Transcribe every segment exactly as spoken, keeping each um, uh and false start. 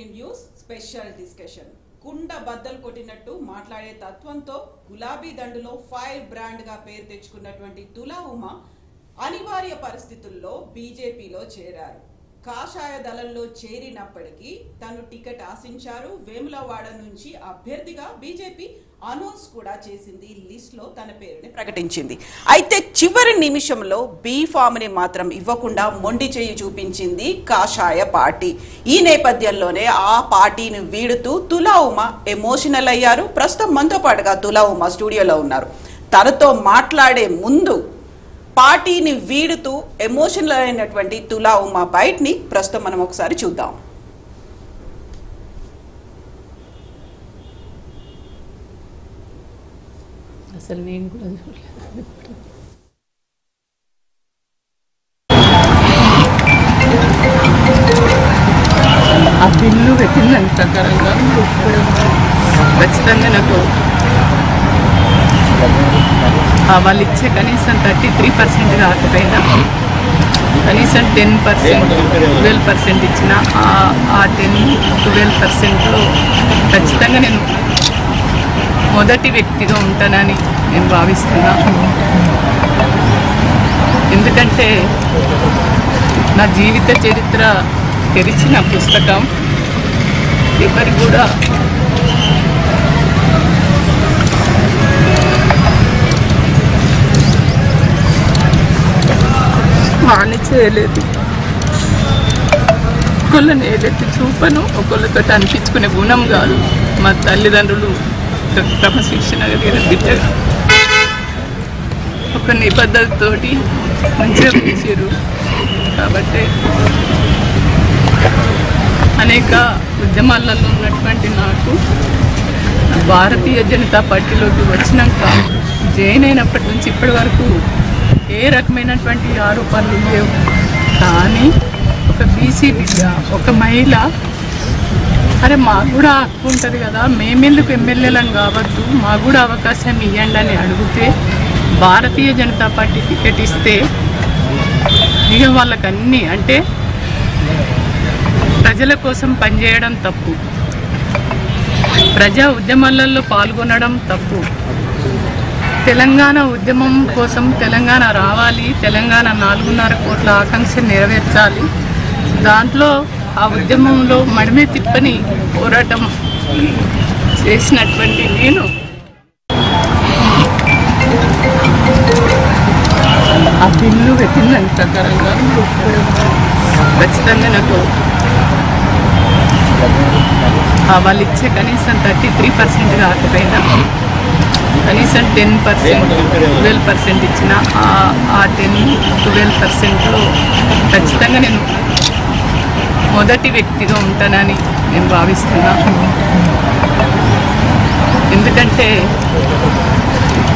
Reviews special discussion కుండ బద్దలు కొట్టినట్టు మాట్లాడే తత్వంతో గులాబీ దండులో ఫైర్ బ్రాండ్ గా పేరు తెచ్చుకున్నటువంటి తులా ఉమ అనివార్య పరిస్థితుల్లో బీజేపీలో చేరారు. కాషాయ దళంలో చేరినప్పటికీ తను టికెట్ ఆశించారు. వేములవాడ నుంచి అభ్యర్థిగా బీజేపీ అనౌన్స్ కూడా చేసింది, లిస్ట్ లో తన పేరుని ప్రకటించింది. అయితే చివరి నిమిషంలో బి ఫామ్ ని మాత్రం ఇవ్వకుండా మొండి చేయి చూపించింది కాషాయ పార్టీ. ఈ నేపథ్యంలోనే ఆ పార్టీని వీడుతూ తులా ఉమ ఎమోషనల్ అయ్యారు. ప్రస్తుతం మనతో పాటుగా తులా ఉమ స్టూడియోలో ఉన్నారు. తనతో మాట్లాడే ముందు పార్టీని వీడుతూ ఎమోషనల్ అయినటువంటి తులా ఉమ బయటని ప్రస్తుతం మనం ఒకసారి చూద్దాం. అసలు నేను కూడా చూడలేదు. ఆ బిల్లు పెట్టిందని ప్రకారంగా ఖచ్చితంగా నాకు వాళ్ళు ఇచ్చే కనీసం థర్టీ త్రీ పర్సెంట్ కాకపోయినా కనీసం టెన్ పర్సెంట్ ట్వెల్వ్ పర్సెంట్ ఇచ్చిన ఆ టెన్ ట్వెల్వ్ పర్సెంట్లో ఖచ్చితంగా నేను మొదటి వ్యక్తిగా ఉంటానని నేను భావిస్తున్నా. ఎందుకంటే నా జీవిత చరిత్ర తెరిచిన పుస్తకం ఎవరికి కూడా హాని చేయలేదు. ఒకళ్ళని ఏదైతే చూపను ఒకళ్ళతో అనిపించుకునే గుణం కాదు. మా తల్లిదండ్రులు క్రమశిక్షణ కలిగిన బిడ్డగా ఒక నిబద్ధతతో మంచిగా పెంచారు. కాబట్టి అనేక ఉద్యమాలలో ఉన్నటువంటి నాకు భారతీయ జనతా పార్టీలోకి వచ్చినాక జాయిన్ అయినప్పటి నుంచి ఇప్పటి వరకు ఏ రకమైనటువంటి ఆరోపణలు లేవు. కానీ ఒక బీసీ బిడ్డ, ఒక మహిళ, అరే మాకు కూడా హక్కు ఉంటుంది కదా, మేమెందుకు ఎమ్మెల్యేలను కావద్దు, మాకు కూడా అవకాశం ఇవ్వండి అని అడిగితే భారతీయ జనతా పార్టీ టికెట్ ఇస్తే ఇక వాళ్ళకి అన్నీ అంటే ప్రజల కోసం పనిచేయడం తప్పు, ప్రజా ఉద్యమాలలో పాల్గొనడం తప్పు, తెలంగాణ ఉద్యమం కోసం తెలంగాణ రావాలి, తెలంగాణ నాలుగున్నర కోట్ల ఆకాంక్ష నెరవేర్చాలి, దాంట్లో ఆ ఉద్యమంలో మడిమే తిప్పని పోరాటం చేసినటువంటి నేను ఆ బిల్లు పెట్టిందని ప్రకారంగా ఖచ్చితంగా నాకు వాళ్ళు ఇచ్చే కనీసం థర్టీ త్రీ పర్సెంట్ కాకపోయినా కనీసం టెన్ పర్సెంట్ ట్వెల్వ్ పర్సెంట్ ఇచ్చిన ఆ టెన్ ట్వెల్వ్ పర్సెంట్లో ఖచ్చితంగా నేను మొదటి వ్యక్తిగా ఉంటానని నేను భావిస్తున్నా. ఎందుకంటే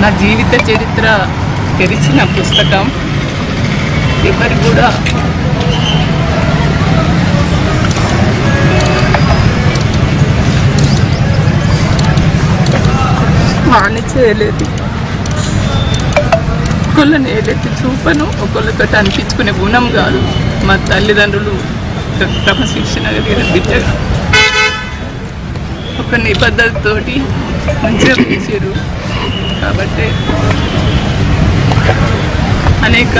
నా జీవిత చరిత్ర తెరిచిన పుస్తకం ఎవరికి కూడా హాని చేయలేదు. ఒకళ్ళని ఏదైతే చూపను ఒకళ్ళతో అనిపించుకునే గుణం కాదు. మా తల్లిదండ్రులు క్రమశిక్షణ కలిగిన బిడ్డగా ఒక నిబద్ధతతో మంచిగా పెంచారు. కాబట్టి అనేక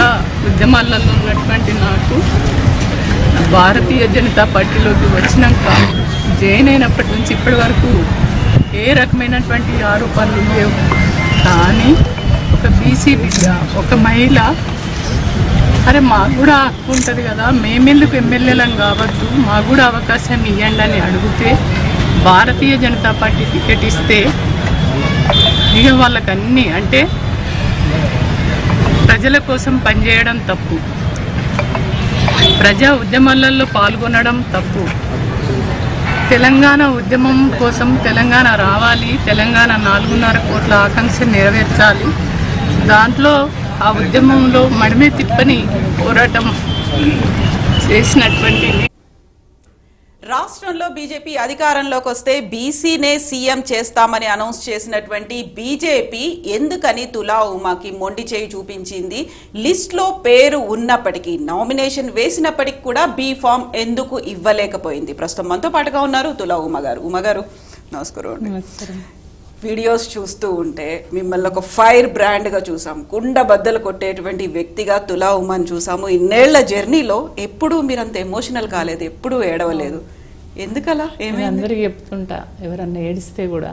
ఉద్యమాలలో ఉన్నటువంటి నాకు భారతీయ జనతా పార్టీలోకి వచ్చినాక జాయిన్ అయినప్పటి నుంచి ఇప్పటి వరకు ఏ రకమైనటువంటి ఆరోపణలు లేవు. కానీ ఒక బీసీ బిడ్డ, ఒక మహిళ, అరే మాకు కూడా హక్కు ఉంటుంది కదా, మేమెందుకు ఎమ్మెల్యేలను కావద్దు, మాకు కూడా అవకాశం ఇవ్వండి అని అడిగితే భారతీయ జనతా పార్టీ టికెట్ ఇస్తే ఇక వాళ్ళకి అన్నీ అంటే ప్రజల కోసం పనిచేయడం తప్పు, ప్రజా ఉద్యమాలలో పాల్గొనడం తప్పు, తెలంగాణ ఉద్యమం కోసం తెలంగాణ రావాలి, తెలంగాణ నాలుగున్నర కోట్ల ఆకాంక్ష నెరవేర్చాలి, దాంట్లో ఆ ఉద్యమంలో మడిమే తిప్పని పోరాటం చేసినటువంటి రాష్ట్రంలో బీజేపీ అధికారంలోకి వస్తే బీసీనే సీఎం చేస్తామని అనౌన్స్ చేసినటువంటి బీజేపీ ఎందుకని తులా ఉమాకి మొండి చేయి చూపించింది? లిస్ట్ లో పేరు ఉన్నప్పటికీ, నామినేషన్ వేసినప్పటికీ కూడా బీ ఫామ్ ఎందుకు ఇవ్వలేకపోయింది? ప్రస్తుతం మనతో పాటుగా ఉన్నారు తులా ఉమా గారు. ఉమా గారు నమస్కారం. వీడియోస్ చూస్తూ ఉంటే మిమ్మల్ని ఒక ఫైర్ బ్రాండ్గా చూసాం, కుండ బద్దలు కొట్టేటువంటి వ్యక్తిగా తులా ఉమాని చూసాము. ఇన్నేళ్ల జర్నీలో ఎప్పుడూ మీరంత ఎమోషనల్ కాలేదు, ఎప్పుడూ ఏడవలేదు. ఎందుకలా? ఏమైనా అందరికీ చెప్తుంటా, ఎవరన్నా ఏడిస్తే కూడా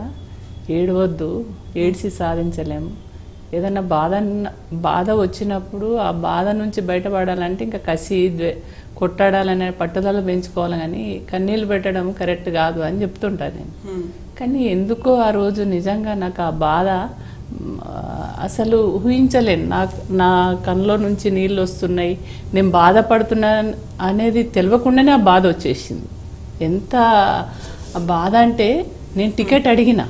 ఏడవద్దు, ఏడిసి సాధించలేము. ఏదన్నా బాధ బాధ వచ్చినప్పుడు ఆ బాధ నుంచి బయటపడాలంటే ఇంకా కసి కొట్టాడాలనే పట్టుదల పెంచుకోవాలి, కానీ కన్నీళ్ళు పెట్టడం కరెక్ట్ కాదు అని చెప్తుంటా నేను. కానీ ఎందుకో ఆ రోజు నిజంగా నాకు ఆ బాధ అసలు ఊహించలేను. నా నా కన్నులో నుంచి నీళ్ళు వస్తున్నాయి, నేను బాధపడుతున్నాను అనేది తెలియకుండానే ఆ బాధ వచ్చేసింది. ఎంత బాధ అంటే నేను టికెట్ అడిగిన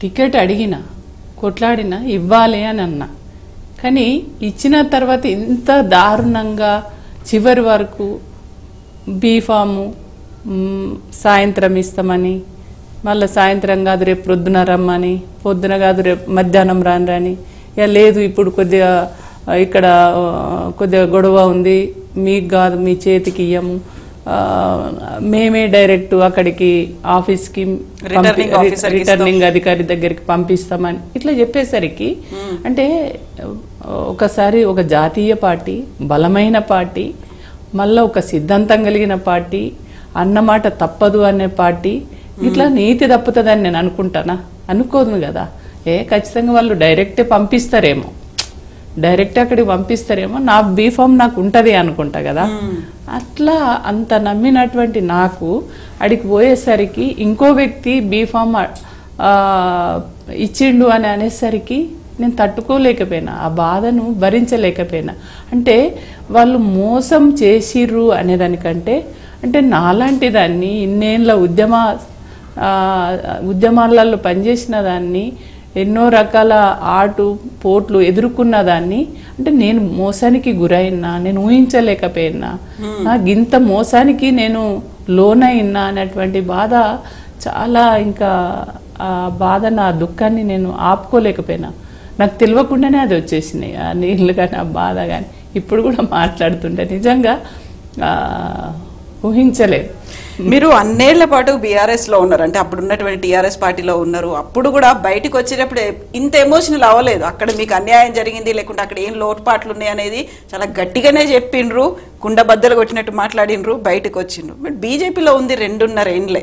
టికెట్ అడిగిన కొట్లాడినా ఇవ్వాలి అని అన్నా, కానీ ఇచ్చిన తర్వాత ఇంత దారుణంగా చివరి వరకు బీఫాము సాయంత్రం ఇస్తామని, మళ్ళీ సాయంత్రం కాదు రేపు పొద్దున రమ్మని, పొద్దున కాదు రేపు మధ్యాహ్నం రాను రాని, ఇక లేదు ఇప్పుడు కొద్దిగా ఇక్కడ కొద్దిగా గొడవ ఉంది మీకు కాదు మీ చేతికి ఇయ్యము, మేమే డైరెక్ట్ అక్కడికి ఆఫీస్కి రిటర్నింగ్ అధికారి దగ్గరికి పంపిస్తామని ఇట్లా చెప్పేసరికి, అంటే ఒకసారి ఒక జాతీయ పార్టీ, బలమైన పార్టీ, మళ్ళీ ఒక సిద్ధాంతం కలిగిన పార్టీ, అన్నమాట తప్పదు అనే పార్టీ ఇట్లా నీతి తప్పుతుందని నేను అనుకుంటానా? అనుకోను కదా. ఏ ఖచ్చితంగా వాళ్ళు డైరెక్టే పంపిస్తారేమో, డైరెక్ట్ అక్కడికి పంపిస్తారేమో, నా బీ ఫామ్ నాకు ఉంటుంది అనుకుంటా కదా. అట్లా అంత నమ్మినటువంటి నాకు అడికి పోయేసరికి ఇంకో వ్యక్తి బీ ఫామ్ ఇచ్చిండు అని అనేసరికి నేను తట్టుకోలేకపోయినా, ఆ బాధను భరించలేకపోయినా. అంటే వాళ్ళు మోసం చేసిర్రు అనేదానికంటే, అంటే నాలాంటి దాన్ని ఇన్నేళ్ళ ఉద్యమ ఉద్యమాలలో పనిచేసిన దాన్ని, ఎన్నో రకాల ఆటు పోట్లు ఎదుర్కొన్న దాన్ని, అంటే నేను మోసానికి గురైనా, నేను ఊహించలేకపోయినా, నాకు ఇంత మోసానికి నేను లోనైనా అనేటువంటి బాధ చాలా, ఇంకా ఆ బాధ నా దుఃఖాన్ని నేను ఆపుకోలేకపోయినా. నాకు తెలియకుండానే అది వచ్చేసినాయి ఆ నీళ్ళు కానీ ఆ బాధ కానీ. ఇప్పుడు కూడా మాట్లాడుతుంటే నిజంగా ఊహించలేదు. మీరు అన్నేళ్ల పాటు బీఆర్ఎస్లో ఉన్నారు, అంటే అప్పుడు ఉన్నటువంటి టీఆర్ఎస్ పార్టీలో ఉన్నారు. అప్పుడు కూడా బయటకు వచ్చేటప్పుడు ఇంత ఎమోషనల్ అవ్వలేదు. అక్కడ మీకు అన్యాయం జరిగింది, లేకుంటే అక్కడ ఏం లోటుపాట్లు ఉన్నాయి అనేది చాలా గట్టిగానే చెప్పిండ్రు, కుండ బద్దలు కొట్టినట్టు మాట్లాడినరు, బయటకు వచ్చిండ్రు. బట్ బీజేపీలో ఉంది రెండున్నరేండ్లే,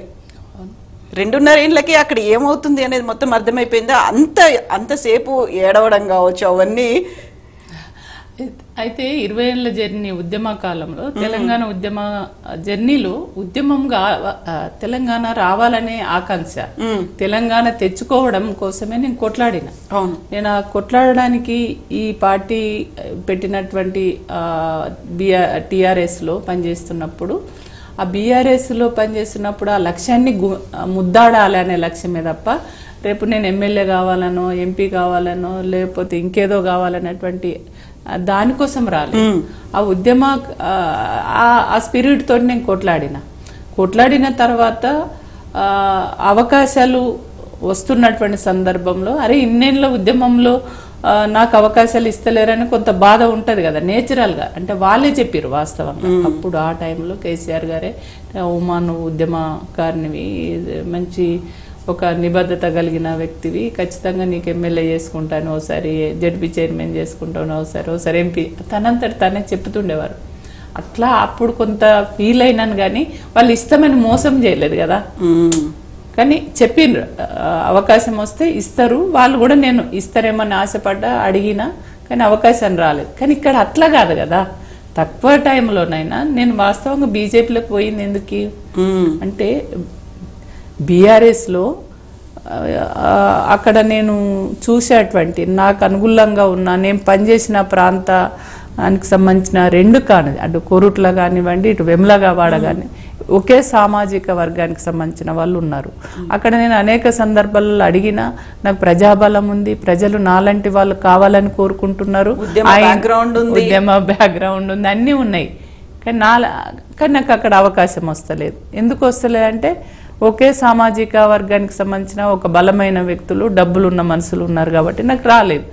రెండున్నరేండ్లకి అక్కడ ఏమవుతుంది అనేది మొత్తం అర్థమైపోయిందా? అంత అంతసేపు ఏడవడం కావచ్చు అవన్నీ. అయితే ఇరవై ఏళ్ళ జర్నీ ఉద్యమ కాలంలో, తెలంగాణ ఉద్యమ జర్నీలో, ఉద్యమంగా తెలంగాణ రావాలనే ఆకాంక్ష, తెలంగాణ తెచ్చుకోవడం కోసమే నేను కొట్లాడిన. నేను ఆ కొట్లాడడానికి ఈ పార్టీ పెట్టినటువంటి బిఆర్ టీఆర్ఎస్లో పనిచేస్తున్నప్పుడు, ఆ బీఆర్ఎస్లో పనిచేస్తున్నప్పుడు ఆ లక్ష్యాన్ని ముద్దాడాలి అనే లక్ష్యమే తప్ప, రేపు నేను ఎమ్మెల్యే కావాలనో, ఎంపీ కావాలనో, లేకపోతే ఇంకేదో కావాలనేటువంటి దానికోసం రాలే. ఆ ఉద్యమ ఆ స్పిరిట్ తోటి నేను కొట్లాడిన కొట్లాడిన తర్వాత అవకాశాలు వస్తున్నటువంటి సందర్భంలో, అరే ఇన్నేళ్ళ ఉద్యమంలో నాకు అవకాశాలు ఇస్తలేరని కొంత బాధ ఉంటుంది కదా నేచురల్గా. అంటే వాళ్ళే చెప్పారు వాస్తవంగా అప్పుడు ఆ టైంలో, కేసీఆర్ గారే ఉమాను ఉద్యమకారినివి, మంచి ఒక నిబద్ధత కలిగిన వ్యక్తివి, ఖచ్చితంగా నీకు ఎమ్మెల్యే చేసుకుంటాను, ఒకసారి జడ్పీ చైర్మన్ చేసుకుంటాను, ఒకసారి ఒకసారి ఎంపీ, తనంతటి తనే చెప్తుండేవారు. అట్లా అప్పుడు కొంత ఫీల్ అయినాను, కానీ వాళ్ళు ఇస్తామని మోసం చేయలేదు కదా. కానీ చెప్పిండ్రు అవకాశం వస్తే ఇస్తారు, వాళ్ళు కూడా నేను ఇస్తారేమని ఆశపడ్డా, అడిగినా, కానీ అవకాశం రాలేదు. కానీ ఇక్కడ అట్లా కాదు కదా, తక్కువ టైంలోనైనా నేను వాస్తవంగా బీజేపీలోకి పోయింది ఎందుకు అంటే, బీఆర్ఎస్లో అక్కడ నేను చూసేటువంటి నాకు అనుకూలంగా ఉన్న, నేను పనిచేసిన ప్రాంతానికి సంబంధించిన రెండు కానీ, అటు కోరుట్ల కానివ్వండి, ఇటు వెమ్లగవాడ కానీ, ఒకే సామాజిక వర్గానికి సంబంధించిన వాళ్ళు ఉన్నారు. అక్కడ నేను అనేక సందర్భాలలో అడిగినా, నాకు ప్రజాబలం ఉంది, ప్రజలు నాలాంటి వాళ్ళు కావాలని కోరుకుంటున్నారు, ఉద్యమ బ్యాక్గ్రౌండ్ ఉంది, అన్నీ ఉన్నాయి. కానీ నా కానీ నాకు అక్కడ అవకాశం వస్తలేదు. ఎందుకు వస్తలేదు అంటే ఒకే సామాజిక వర్గానికి సంబంధించిన ఒక బలమైన వ్యక్తులు డబ్బులున్న మనుషులు ఉన్నారు కాబట్టి నాకు రాలేదు.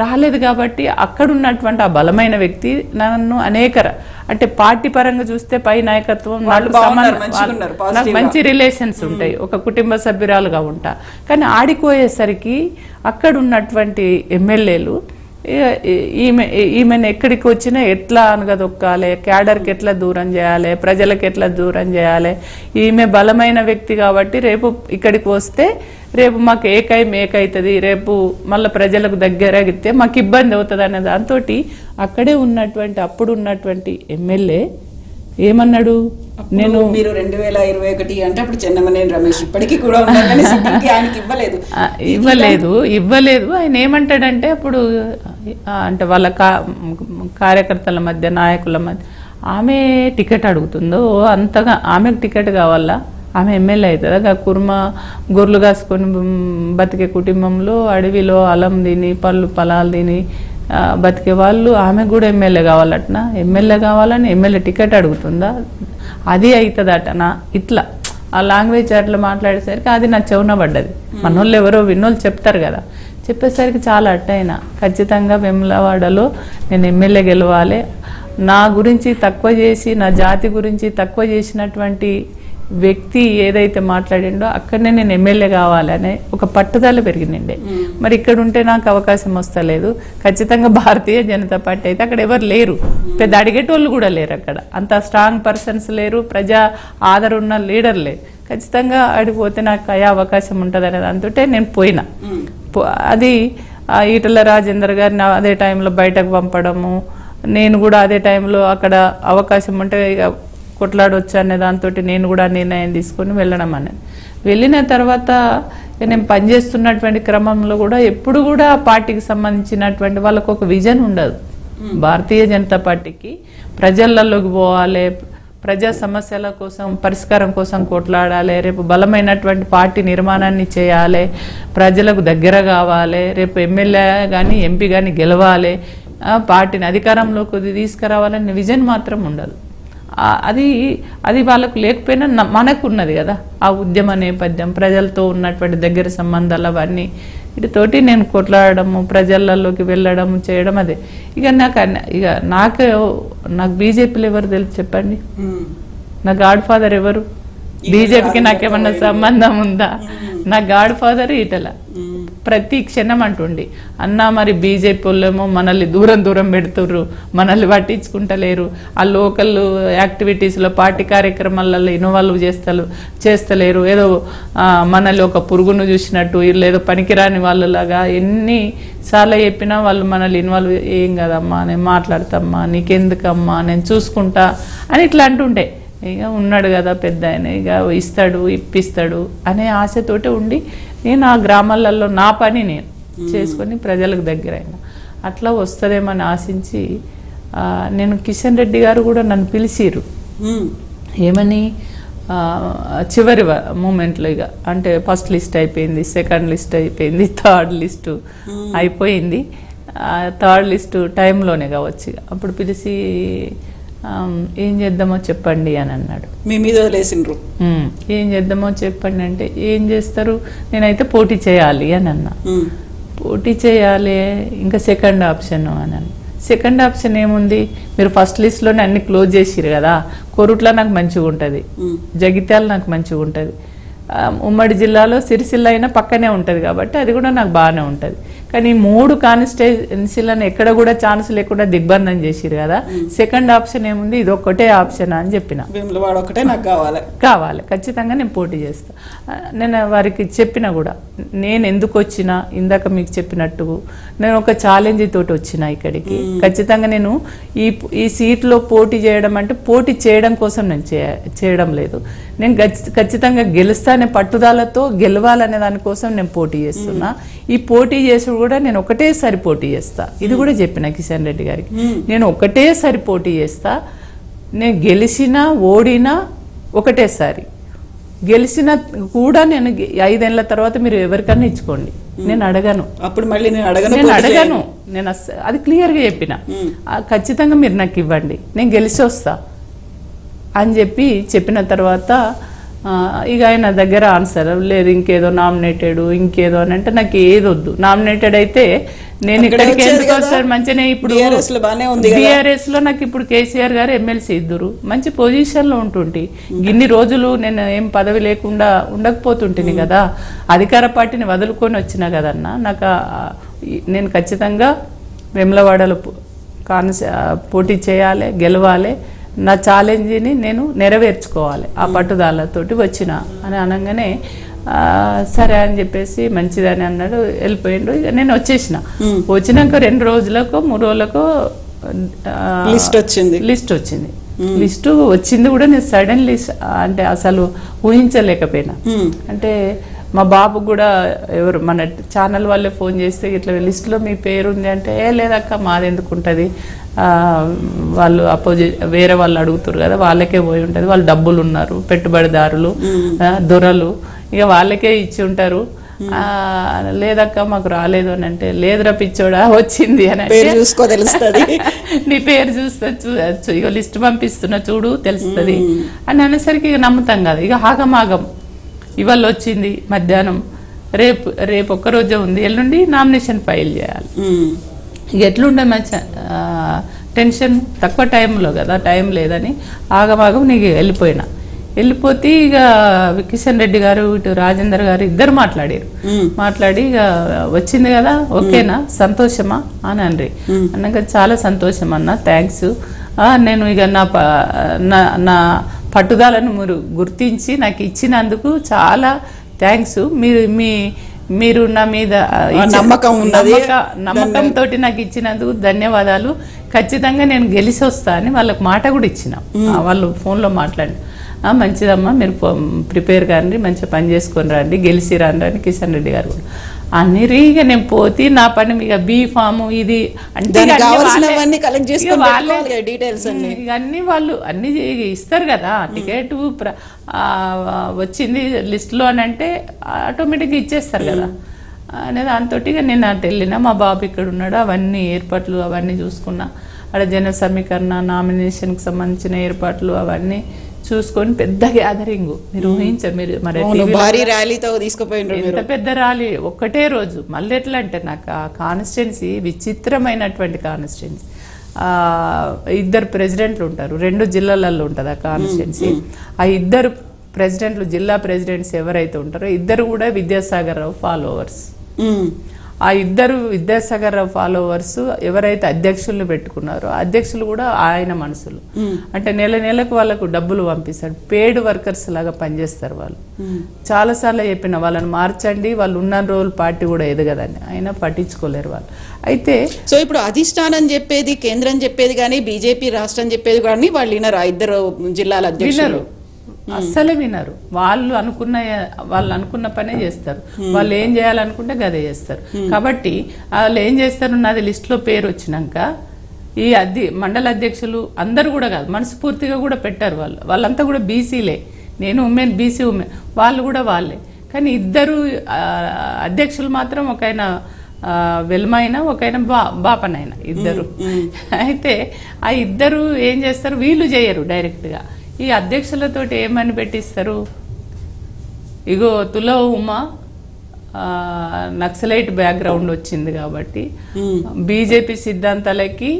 రాలేదు కాబట్టి అక్కడ ఉన్నటువంటి ఆ బలమైన వ్యక్తి నన్ను అనేక అంటే పార్టీ పరంగా చూస్తే పై నాయకత్వం నాకు మంచి రిలేషన్స్ ఉంటాయి, ఒక కుటుంబ సభ్యురాలుగా ఉంటా. కానీ ఆడిపోయేసరికి అక్కడ ఉన్నటువంటి ఎమ్మెల్యేలు ఈమె ఈమెను ఎక్కడికి వచ్చినా ఎట్లా అనగదొక్కాలి, క్యాడర్కి ఎట్లా దూరం చేయాలి, ప్రజలకు ఎట్లా దూరం చేయాలి, ఈమె బలమైన వ్యక్తి కాబట్టి రేపు ఇక్కడికి వస్తే రేపు మాకు ఏకై మేకైతుంది, రేపు మళ్ళీ ప్రజలకు దగ్గరగితే మాకు ఇబ్బంది అవుతుంది అనే దాంతో అక్కడే ఉన్నటువంటి అప్పుడు ఉన్నటువంటి ఎమ్మెల్యే ఏమన్నాడు, నేను మీరు రెండు వేల ఇరవై ఒకటి అంటే అప్పుడు చెన్నమనేని రమేష్ ఇప్పటికీ కూడా ఆయనకి ఇవ్వలేదు ఇవ్వలేదు ఇవ్వలేదు ఆయన ఏమంటాడంటే అప్పుడు అంటే వాళ్ళ కార్యకర్తల మధ్య నాయకుల మధ్య ఆమె టికెట్ అడుగుతుందో అంతగా ఆమెకు టికెట్ కావాలా, ఆమె ఎమ్మెల్యే అవుతుందా, కుర్మ గొర్రెలు కాసుకొని బతికే కుటుంబంలో అడవిలో అలం తిని పళ్ళు పొలాలు తిని బతికే వాళ్ళు ఆమె కూడా ఎమ్మెల్యే కావాలటనా, ఎమ్మెల్యే కావాలని ఎమ్మెల్యే టికెట్ అడుగుతుందా, అది అవుతుందటనా, ఇట్లా ఆ లాంగ్వేజ్ అట్లా మాట్లాడేసరికి అది నా చెవున పడ్డది. మనోళ్ళు ఎవరో విన్నోళ్ళు చెప్తారు కదా, చెప్పేసరికి చాలా అట్టయినా ఖచ్చితంగా వెములవాడలో నేను ఎమ్మెల్యే గెలవాలి. నా గురించి తక్కువ చేసి నా జాతి గురించి తక్కువ చేసినటువంటి వ్యక్తి ఏదైతే మాట్లాడిండో అక్కడనే నేను ఎమ్మెల్యే కావాలనే ఒక పట్టుదల పెరిగిందండి. మరి ఇక్కడ ఉంటే నాకు అవకాశం వస్తలేదు. ఖచ్చితంగా భారతీయ జనతా పార్టీ అయితే అక్కడ ఎవరు లేరు, పెద్ద అడిగేటోళ్ళు కూడా లేరు, అక్కడ అంత స్ట్రాంగ్ పర్సన్స్ లేరు, ప్రజా ఆదరణ ఉన్న లీడర్ లేరు. ఖచ్చితంగా అడిగిపోతే నాకు అయ్యే అవకాశం ఉంటుంది అనేది అందుకే నేను పోయినా. అది ఈటల రాజేందర్ గారిని అదే టైంలో బయటకు పంపడము, నేను కూడా అదే టైంలో అక్కడ అవకాశం ఉంటే కొట్లాడొచ్చు అనే దాంతో నేను కూడా నిర్ణయం తీసుకొని వెళ్ళడం అనేది. వెళ్ళిన తర్వాత నేను పనిచేస్తున్నటువంటి క్రమంలో కూడా ఎప్పుడు కూడా పార్టీకి సంబంధించినటువంటి వాళ్ళకు ఒక విజన్ ఉండదు. భారతీయ జనతా పార్టీకి ప్రజలలోకి పోవాలి, ప్రజా సమస్యల కోసం పరిష్కారం కోసం కొట్లాడాలి, రేపు బలమైనటువంటి పార్టీ నిర్మాణాన్ని చేయాలి, ప్రజలకు దగ్గర కావాలి, రేపు ఎమ్మెల్యే కానీ ఎంపీ కానీ గెలవాలి, పార్టీని అధికారంలోకి తీసుకురావాలనే విజన్ మాత్రం ఉండదు. అది అది వాళ్ళకు లేకపోయినా మనకు ఉన్నది కదా ఆ ఉద్యమ నేపథ్యం, ప్రజలతో ఉన్నటువంటి దగ్గర సంబంధాలు అవన్నీ వీటితోటి నేను కొట్లాడము, ప్రజలలోకి వెళ్ళడం చేయడం అదే. ఇక నాకు ఇక నాకు నాకు బీజేపీలో ఎవరు తెలుసు చెప్పండి, నా గాడ్ ఫాదర్ ఎవరు, బీజేపీకి నాకేమన్నా సంబంధం ఉందా, నా గాడ్ ఫాదర్ ఈటల. ప్రతి క్షణం అంటుండి అన్న మరి బీజేపీ వాళ్ళేమో మనల్ని దూరం దూరం పెడుతుర్రు, మనల్ని పట్టించుకుంటలేరు, ఆ లోకల్ యాక్టివిటీస్లో పార్టీ కార్యక్రమాలలో ఇన్వాల్వ్ చేస్తారు చేస్తలేరు, ఏదో మనల్ని ఒక పురుగును చూసినట్టు వీళ్ళు ఏదో పనికిరాని వాళ్ళలాగా ఎన్నిసార్లు చెప్పినా వాళ్ళు మనల్ని ఇన్వాల్వ్ ఏం కదమ్మా నేను మాట్లాడతామ్మా నీకెందుకమ్మా నేను చూసుకుంటా అని ఇట్లా అంటుండే. ఇక ఉన్నాడు కదా పెద్ద ఆయన ఇక ఇస్తాడు ఇప్పిస్తాడు అనే ఆశతోటే ఉండి నేను ఆ గ్రామాలలో నా పని నేను చేసుకొని ప్రజలకు దగ్గర అయినా అట్లా వస్తుందేమని ఆశించి నేను కిషన్ రెడ్డి గారు కూడా నన్ను పిలిచిరు ఏమని చివరి మూమెంట్లో. ఇక అంటే ఫస్ట్ లిస్ట్ అయిపోయింది, సెకండ్ లిస్ట్ అయిపోయింది, థర్డ్ లిస్టు అయిపోయింది, థర్డ్ లిస్టు టైంలోనే కావచ్చు. ఇక అప్పుడు పిలిచి ఏం చేద్దామో చెప్పండి అని అన్నాడు. మీ మీద లేసిండ్రు ఏం చేద్దామో చెప్పండి అంటే ఏం చేస్తారు, నేనైతే పోటీ చేయాలి అని అన్నా. పోటీ చేయాలి ఇంకా సెకండ్ ఆప్షన్ అని అన్నా. సెకండ్ ఆప్షన్ ఏముంది, మీరు ఫస్ట్ లిస్ట్లోనే అన్ని క్లోజ్ చేసిరు కదా, కొరుట్ల నాకు మంచిగా ఉంటుంది, జగిత్యాల నాకు మంచిగా ఉంటుంది, ఉమ్మడి జిల్లాలో సిరిసిల్ల అయినా పక్కనే ఉంటుంది కాబట్టి అది కూడా నాకు బాగానే ఉంటుంది, కానీ మూడు కాన్స్టిట్యున్సీలను ఎక్కడ కూడా ఛాన్స్ లేకుండా దిగ్బంధం చేసిరు కదా, సెకండ్ ఆప్షన్ ఏముంది ఇది ఒక్కటే ఆప్షన్ అని చెప్పిన. వేములవాడ ఒకటే నాకు కావాలి కావాలి ఖచ్చితంగా నేను పోటీ చేస్తా. నేను వారికి చెప్పినా కూడా నేను ఎందుకు వచ్చినా ఇందాక మీకు చెప్పినట్టు నేను ఒక ఛాలెంజ్ తోటి వచ్చిన ఇక్కడికి. ఖచ్చితంగా నేను ఈ ఈ సీట్లో పోటీ చేయడం అంటే పోటీ చేయడం కోసం నేను చేయడం లేదు, నేను ఖచ్చితంగా గెలుస్తా అనే పట్టుదలతో గెలవాలనే దానికోసం నేను పోటీ చేస్తున్నా. ఈ పోటీ చేసి కూడా నేను ఒకటేసారి పోటీ చేస్తా, ఇది కూడా చెప్పిన కిషన్ రెడ్డి గారికి, నేను ఒకటేసారి పోటీ చేస్తా, నేను గెలిచినా ఓడినా ఒకటేసారి, గెలిసిన కూడా నేను ఐదేళ్ల తర్వాత మీరు ఎవర్కన్నా ఇచ్చుకోండి నేను అడగను అప్పుడు మళ్ళీ నేను అడగను నేను అడగను నేను అది క్లియర్ గా చెప్పినా ఖచ్చితంగా మీరు నాకు ఇవ్వండి నేను గెలిచొస్తా అని చెప్పి చెప్పిన తర్వాత ఇక ఆయన దగ్గర ఆన్సర్ లేదు ఇంకేదో నామినేటెడ్ ఇంకేదో అని అంటే నాకు ఏదొద్దు నామినేటెడ్ అయితే నేను ఇక్కడికి ఎందుకు వస్తాను మంచినే ఇప్పుడు బీఆర్ఎస్ లో బానే ఉంది కదా బీఆర్ఎస్ లో నాకు ఇప్పుడు కేసీఆర్ గారు ఎమ్మెల్సీ ఇద్దరు మంచి పొజిషన్ లో ఉంటుంటి ఇన్ని రోజులు నేను ఏం పదవి లేకుండా ఉండకపోతుంటిని కదా అధికార పార్టీని వదులుకొని వచ్చినా కదన్నా నాకు నేను ఖచ్చితంగా వెమ్లవాడలో కాన్ పోటీ చేయాలి గెలవాలి నా ఛాలెంజ్ని నేను నెరవేర్చుకోవాలి ఆ పట్టుదలతోటి వచ్చినా అని అనగానే సరే అని చెప్పేసి మంచిదని అన్నాడు వెళ్ళిపోయిండు నేను వచ్చేసిన వచ్చినాక రెండు రోజులకు మూడు రోజులకు లిస్ట్ వచ్చింది లిస్ట్ వచ్చింది లిస్టు వచ్చింది కూడా నేను సడన్లీ అంటే అసలు ఊహించలేకపోయినా అంటే మా బాబు కూడా ఎవరు మన ఛానల్ వాళ్ళే ఫోన్ చేస్తే ఇట్లా లిస్టులో మీ పేరు ఉంది అంటే ఏ లేదక్క మాది ఎందుకు ఉంటుంది వాళ్ళు అపోజి వేరే వాళ్ళు అడుగుతారు కదా వాళ్ళకే పోయి ఉంటుంది వాళ్ళు డబ్బులు ఉన్నారు పెట్టుబడిదారులు దొరలు ఇక వాళ్ళకే ఇచ్చి ఉంటారు లేదక్క మాకు రాలేదు అని అంటే లేదురా పిచ్చోడా వచ్చింది అని నీ పేరు చూస్తా ఇక లిస్ట్ పంపిస్తున్నా చూడు తెలుస్తుంది అని అనేసరికి ఇక నమ్ముతాం కదా ఇక ఆగమాగం ఇవాళ వచ్చింది మధ్యాహ్నం రేపు రేపు ఒక్కరోజే ఉంది ఎల్లుండి నామినేషన్ ఫైల్ చేయాలి ఇక ఎట్లుండే మంచి టెన్షన్ తక్కువ టైంలో కదా టైం లేదని ఆగమాగం నీకు వెళ్ళిపోయినా వెళ్ళిపోతే ఇక కిషన్ రెడ్డి గారు ఇటు రాజేందర్ గారు ఇద్దరు మాట్లాడారు మాట్లాడి ఇక వచ్చింది కదా ఓకేనా సంతోషమా అని అన్రి అన్నాక చాలా సంతోషం అన్న థ్యాంక్స్ నేను ఇక నా నా పట్టుదలను మీరు గుర్తించి నాకు ఇచ్చినందుకు చాలా థ్యాంక్స్ మీరు మీ మీరు నా మీద నమ్మకం ఉన్నది నమ్మకంతో నాకు ఇచ్చినందుకు ధన్యవాదాలు ఖచ్చితంగా నేను గెలిచి వస్తా అని వాళ్ళకి మాట కూడా ఇచ్చినాం వాళ్ళు ఫోన్లో మాట్లాడి మంచిదమ్మా మీరు ప్రిపేర్ కానీ మంచిగా పని చేసుకొని రండి గెలిచి రండి అని కిషన్ రెడ్డి గారు కూడా అన్నిరి ఇక నేను పోతే నా పని ఇక బీ ఫామ్ ఇది అంటే అన్ని వాళ్ళు అన్ని ఇస్తారు కదా టికెట్ వచ్చింది లిస్టులో అని అంటే ఆటోమేటిక్గా ఇచ్చేస్తారు కదా అనే దాంతో నేను అటు వెళ్ళినా మా బాబు ఇక్కడ ఉన్నాడు అవన్నీ ఏర్పాట్లు అవన్నీ చూసుకున్నా అక్కడ జన సమీకరణ నామినేషన్కి సంబంధించిన ఏర్పాట్లు అవన్నీ చూసుకొని పెద్ద గ్యాదరింగ్ మీరు ఊహించారు మీరు ఎంత పెద్ద ర్యాలీ ఒక్కటే రోజు మళ్ళీ ఎట్లా అంటే నాకు ఆ కాన్స్టిట్యున్సీ విచిత్రమైనటువంటి కాన్స్టిట్యున్సీ ఇద్దరు ప్రెసిడెంట్లు ఉంటారు రెండు జిల్లాలలో ఉంటుంది ఆ కాన్స్టిట్యున్సీ ఆ ఇద్దరు ప్రెసిడెంట్లు జిల్లా ప్రెసిడెంట్స్ ఎవరైతే ఉంటారో ఇద్దరు కూడా విద్యాసాగర్ రావు ఫాలోవర్స్ ఆ ఇద్దరు విద్యాసాగర్ రావు ఫాలోవర్స్ ఎవరైతే అధ్యక్షులు పెట్టుకున్నారో అధ్యక్షులు కూడా ఆయన మనుషులు అంటే నెల నెలకు వాళ్ళకు డబ్బులు పంపిస్తారు పేడ్ వర్కర్స్ లాగా పనిచేస్తారు వాళ్ళు చాలాసార్లు చెప్పిన వాళ్ళని మార్చండి వాళ్ళు ఉన్న రోజులు పార్టీ కూడా ఎదగదని అయినా పట్టించుకోలేరు వాళ్ళు అయితే సో ఇప్పుడు అధిష్టానం చెప్పేది కేంద్రం చెప్పేది కానీ బీజేపీ రాష్ట్రం చెప్పేది కానీ వాళ్ళు వినరు ఇద్దరు జిల్లాల అధ్యక్షులు అస్సలే వినరు వాళ్ళు అనుకున్న వాళ్ళు అనుకున్న పనే చేస్తారు వాళ్ళు ఏం చేయాలనుకుంటే గదే చేస్తారు కాబట్టి వాళ్ళు ఏం చేస్తారు నాది లిస్టులో పేరు వచ్చినాక ఈ అధ్య మండల అధ్యక్షులు అందరు కూడా కాదు మనస్ఫూర్తిగా కూడా పెట్టారు వాళ్ళు వాళ్ళంతా కూడా బీసీలే నేను ఉమెన్ బీసీ ఉమెన్ వాళ్ళు కూడా వాళ్ళే కానీ ఇద్దరు అధ్యక్షులు మాత్రం ఒక ఆయన వెల్మైన ఒక ఆయన బా బాపనైనా ఇద్దరు అయితే ఆ ఇద్దరు ఏం చేస్తారు వీళ్ళు చేయరు డైరెక్ట్గా ఈ అధ్యక్షులతో ఏమని పెట్టిస్తారు ఇగో తులా ఉమా నక్సలైట్ బ్యాక్గ్రౌండ్ వచ్చింది కాబట్టి బీజేపీ సిద్ధాంతాలకి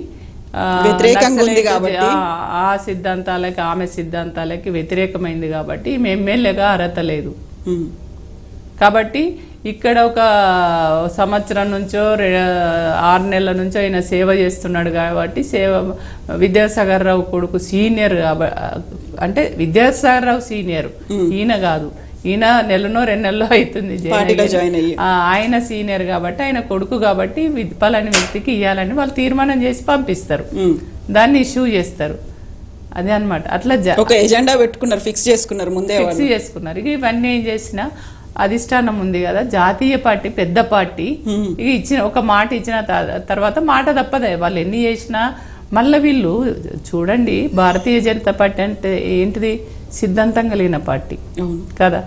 ఆ సిద్ధాంతాలకి ఆమె సిద్ధాంతాలకి వ్యతిరేకమైంది కాబట్టి ఈమె ఎమ్మెల్యేగా అర్హత లేదు కాబట్టి ఇక్కడ ఒక సంవత్సరం నుంచో ఆరు నెలల నుంచో ఆయన సేవ చేస్తున్నాడు కాబట్టి సేవ విద్యాసాగర్ రావు కొడుకు సీనియర్ అంటే విద్యాసాగర్ రావు సీనియర్ ఈయన కాదు ఈయన నెలనో రెండు నెలలో అవుతుంది ఆయన సీనియర్ కాబట్టి ఆయన కొడుకు కాబట్టి పలాని వ్యక్తికి ఇవ్వాలని వాళ్ళు తీర్మానం చేసి పంపిస్తారు దాన్ని ఇష్యూ చేస్తారు అదే అనమాట అట్లా ఎజెండా పెట్టుకున్నారు ఫిక్స్ చేసుకున్నారు ముందే ఫిక్స్ చేసుకున్నారు ఇక ఇవన్నీ ఏం చేసినా అధిష్టానం ఉంది కదా జాతీయ పార్టీ పెద్ద పార్టీ ఇక ఇచ్చిన ఒక మాట ఇచ్చిన తర్వాత మాట తప్పదే వాళ్ళు ఎన్ని చేసినా మళ్ళీ వీళ్ళు చూడండి భారతీయ జనతా పార్టీ అంటే ఏంటిది సిద్ధాంతం కలిగిన పార్టీ కదా.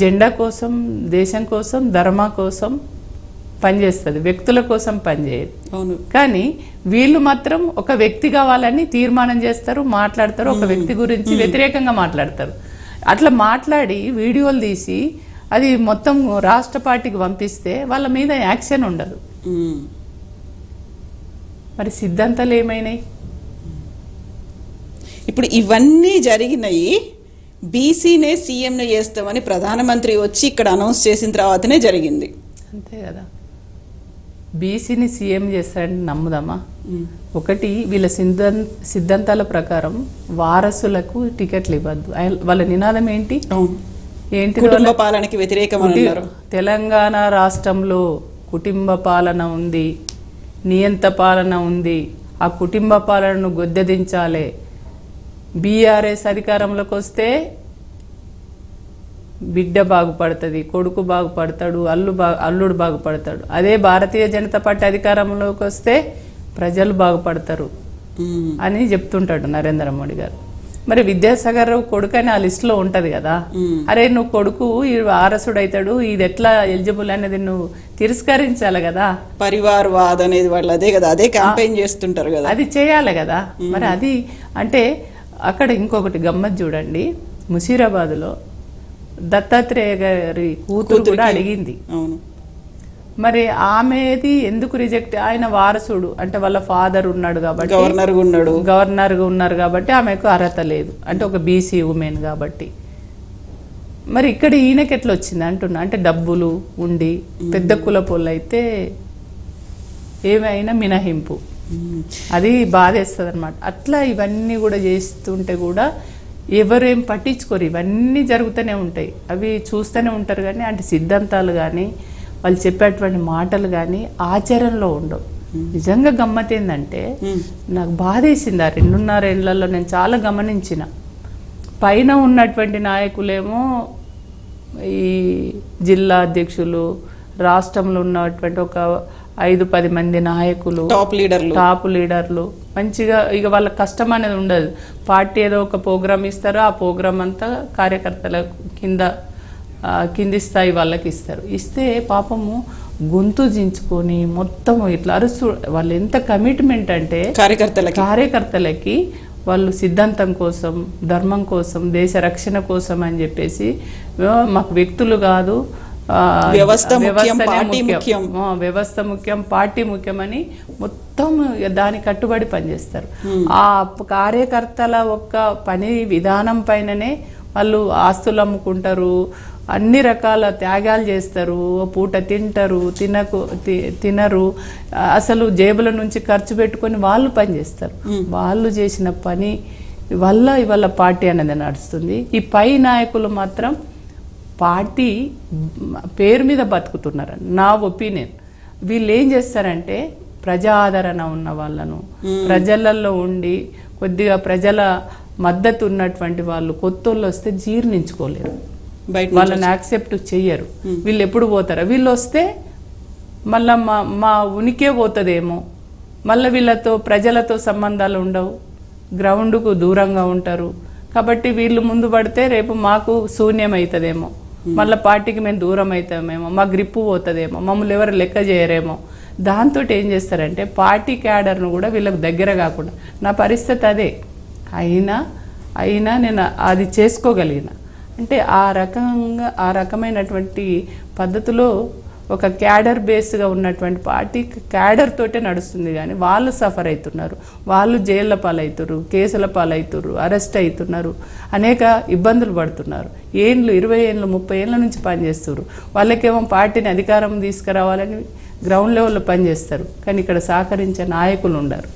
జెండా కోసం దేశం కోసం ధర్మ కోసం పనిచేస్తుంది, వ్యక్తుల కోసం పనిచేయదు. అవును. కానీ వీళ్ళు మాత్రం ఒక వ్యక్తి కావాలని తీర్మానం చేస్తారు, మాట్లాడతారు, ఒక వ్యక్తి గురించి వ్యతిరేకంగా మాట్లాడతారు. అట్లా మాట్లాడి వీడియోలు తీసి అది మొత్తం రాష్ట్ర పార్టీకి పంపిస్తే వాళ్ళ మీద యాక్షన్ ఉండదు. మరి సిద్ధాంతాలు ఏమైనాయి? ఇప్పుడు ఇవన్నీ జరిగినాయి. బీసీనే సీఎంను చేస్తామని ప్రధానమంత్రి వచ్చి ఇక్కడ అనౌన్స్ చేసిన తర్వాతనే జరిగింది, అంతే కదా. బీసీని సీఎం చేస్తాడని నమ్ముదామా? ఒకటి వీళ్ళ సిద్ధాంత సిద్ధాంతాల ప్రకారం వారసులకు టికెట్లు ఇవ్వద్దు. వాళ్ళ నినాదం ఏంటి ఏంటి కుటుంబ పాలనకి వ్యతిరేకమంటారు. తెలంగాణ రాష్ట్రంలో కుటుంబ పాలన ఉంది, నియంత పాలన ఉంది. ఆ కుటుంబ పాలనను గొద్దెదించాలి. బీఆర్ఎస్ అధికారంలోకి వస్తే బిడ్డ బాగుపడుతుంది, కొడుకు బాగుపడతాడు, అల్లు బా అల్లుడు బాగుపడతాడు. అదే భారతీయ జనతా పార్టీ అధికారంలోకి వస్తే ప్రజలు బాగుపడతారు అని చెప్తుంటాడు నరేంద్ర మోడీ గారు. మరి విద్యాసాగర్ రావు కొడుకు అని ఆ లిస్టులో ఉంటుంది కదా. అరే నువ్వు కొడుకు వారసుడు అవుతాడు, ఇది ఎట్లా ఎలిజిబుల్ అనేది నువ్వు తిరస్కరించాలి కదా. పరివారవాద అనేది వాళ్ళు అదే కదా, అదే క్యాంపెయిన్ చేస్తుంటారు కదా, అది చేయాలి కదా. మరి అది అంటే అక్కడ ఇంకొకటి గమ్మత్ చూడండి, ముషీరాబాద్లో దత్తాత్రేయ గారి కూతురు కూడా అడిగింది. అవును. మరి ఆమెది ఎందుకు రిజెక్ట్? ఆయన వారసుడు అంటే వాళ్ళ ఫాదర్ ఉన్నాడు కాబట్టి, గవర్నర్ ఉన్నాడు గవర్నర్గా ఉన్నారు కాబట్టి ఆమెకు అర్హత లేదు, అంటే ఒక బీసీ ఉమెన్ కాబట్టి. మరి ఇక్కడ ఈయనకి ఎట్లా వచ్చింది అంటున్నా, అంటే డబ్బులు ఉండి పెద్ద కులపోళ్ళు అయితే ఏమైనా మినహింపు, అది బాధేస్తుంది అనమాట. అట్లా ఇవన్నీ కూడా చేస్తుంటే కూడా ఎవరేం పట్టించుకోరు, ఇవన్నీ జరుగుతూనే ఉంటాయి, అవి చూస్తూనే ఉంటారు. కానీ అంటే సిద్ధాంతాలు కానీ వాళ్ళు చెప్పేటువంటి మాటలు కానీ ఆచరణలో ఉండవు. నిజంగా గమ్మత్ ఏంటంటే నాకు బాధ వేసింది ఆ రెండున్నర ఏళ్లలో నేను చాలా గమనించిన. పైన ఉన్నటువంటి నాయకులేమో ఈ జిల్లా అధ్యక్షులు, రాష్ట్రంలో ఉన్నటువంటి ఒక ఐదు పది మంది నాయకులు, టాప్ లీడర్లు టాప్ లీడర్లు మంచిగా ఇక వాళ్ళ కష్టం అనేది ఉండదు. పార్టీ ఏదో ఒక ప్రోగ్రామ్ ఇస్తారు, ఆ ప్రోగ్రామ్ అంతా కార్యకర్తల కింద కింది స్థాయి వాళ్ళకి ఇస్తారు. ఇస్తే పాపము గొంతు దించుకొని మొత్తం ఇట్లా అరుసు. వాళ్ళు ఎంత కమిట్మెంట్ అంటే కార్యకర్తల కార్యకర్తలకి వాళ్ళు సిద్ధాంతం కోసం, ధర్మం కోసం, దేశ రక్షణ కోసం అని చెప్పేసి మాకు వ్యక్తులు కాదు వ్యవస్థ ముఖ్యం, వ్యవస్థ ముఖ్యం, పార్టీ ముఖ్యమని మొత్తం దాని కట్టుబడి పనిచేస్తారు. ఆ కార్యకర్తల ఒక్క పని విధానం పైననే వాళ్ళు ఆస్తులు అమ్ముకుంటారు, అన్ని రకాల త్యాగాలు చేస్తారు, పూట తింటారు, తినకు తినరు, అసలు జేబుల నుంచి ఖర్చు పెట్టుకొని వాళ్ళు పనిచేస్తారు. వాళ్ళు చేసిన పని వల్ల ఇవాళ పార్టీ అనేది నడుస్తుంది. ఈ పై నాయకులు మాత్రం పార్టీ పేరు మీద బతుకుతున్నారని నా ఒపీనియన్. వీళ్ళు ఏం చేస్తారంటే ప్రజాదరణ ఉన్న వాళ్ళను, ప్రజలలో ఉండి కొద్దిగా ప్రజల మద్దతు ఉన్నటువంటి వాళ్ళు కొత్త వాళ్ళు వస్తే జీర్ణించుకోలేరు, వాళ్ళని యాక్సెప్ట్ చెయ్యరు. వీళ్ళు ఎప్పుడు పోతారా? వీళ్ళు వస్తే మళ్ళీ మా మా ఉనికే పోతుందేమో, మళ్ళీ వీళ్ళతో ప్రజలతో సంబంధాలు ఉండవు, గ్రౌండ్కు దూరంగా ఉంటారు. కాబట్టి వీళ్ళు ముందు పడితే రేపు మాకు శూన్యం అవుతుందేమో, మళ్ళీ పార్టీకి మేము దూరం అవుతామేమో, మా గ్రిప్పు పోతుందేమో, మమ్మల్ని ఎవరు లెక్క చేయరేమో. దాంతో ఏం చేస్తారంటే పార్టీ క్యాడర్ను కూడా వీళ్ళకు దగ్గర కాకుండా. నా పరిస్థితి అదే అయినా అయినా నేను అది చేసుకోగలిగిన. అంటే ఆ రకంగా ఆ రకమైనటువంటి పద్ధతిలో ఒక క్యాడర్ బేస్గా ఉన్నటువంటి పార్టీ క్యాడర్ తోటే నడుస్తుంది. కానీ వాళ్ళు సఫర్ అవుతున్నారు, వాళ్ళు జైళ్ళ పాలవుతున్నారు, కేసుల పాలవుతున్నారు, అరెస్ట్ అవుతున్నారు, అనేక ఇబ్బందులు పడుతున్నారు. ఏండ్లు ఇరవై ఏళ్ళు ముప్పై ఏళ్ళ నుంచి పనిచేస్తున్నారు. వాళ్ళకేమో పార్టీని అధికారం తీసుకురావాలని గ్రౌండ్ లెవెల్లో పనిచేస్తారు, కానీ ఇక్కడ సహకరించే నాయకులు ఉండరు.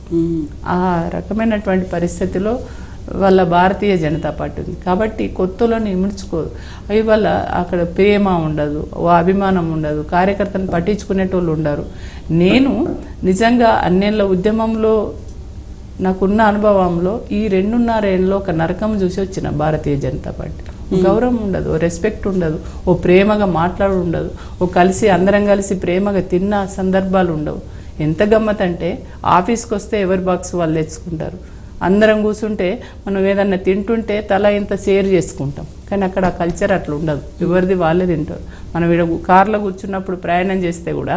ఆ రకమైనటువంటి పరిస్థితిలో వాళ్ళ భారతీయ జనతా పార్టీ ఉంది. కాబట్టి కొత్తలోనే ఇమిడ్చుకోదు, అవి వల్ల అక్కడ ప్రేమ ఉండదు, అభిమానం ఉండదు, కార్యకర్తలను పట్టించుకునేటోళ్ళు ఉండరు. నేను నిజంగా అన్నేళ్ళ ఉద్యమంలో నాకున్న అనుభవంలో ఈ రెండున్నరేళ్ళలో ఒక నరకం చూసి వచ్చిన భారతీయ జనతా పార్టీ. గౌరవం ఉండదు, ఓ రెస్పెక్ట్ ఉండదు, ఓ ప్రేమగా మాట్లాడు ఉండదు, ఓ కలిసి అందరం కలిసి ప్రేమగా తిన్న సందర్భాలు ఉండవు. ఎంత గమ్మతంటే ఆఫీస్కి వస్తే ఎవర్ బాక్స్ వాళ్ళు తెచ్చుకుంటారు. అందరం కూర్చుంటే మనం ఏదన్నా తింటుంటే తల ఇంత షేర్ చేసుకుంటాం, కానీ అక్కడ కల్చర్ అట్లా ఉండదు. ఎవరిది వాళ్ళే తింటారు. మనం ఇక్కడ కార్లో కూర్చున్నప్పుడు ప్రయాణం చేస్తే కూడా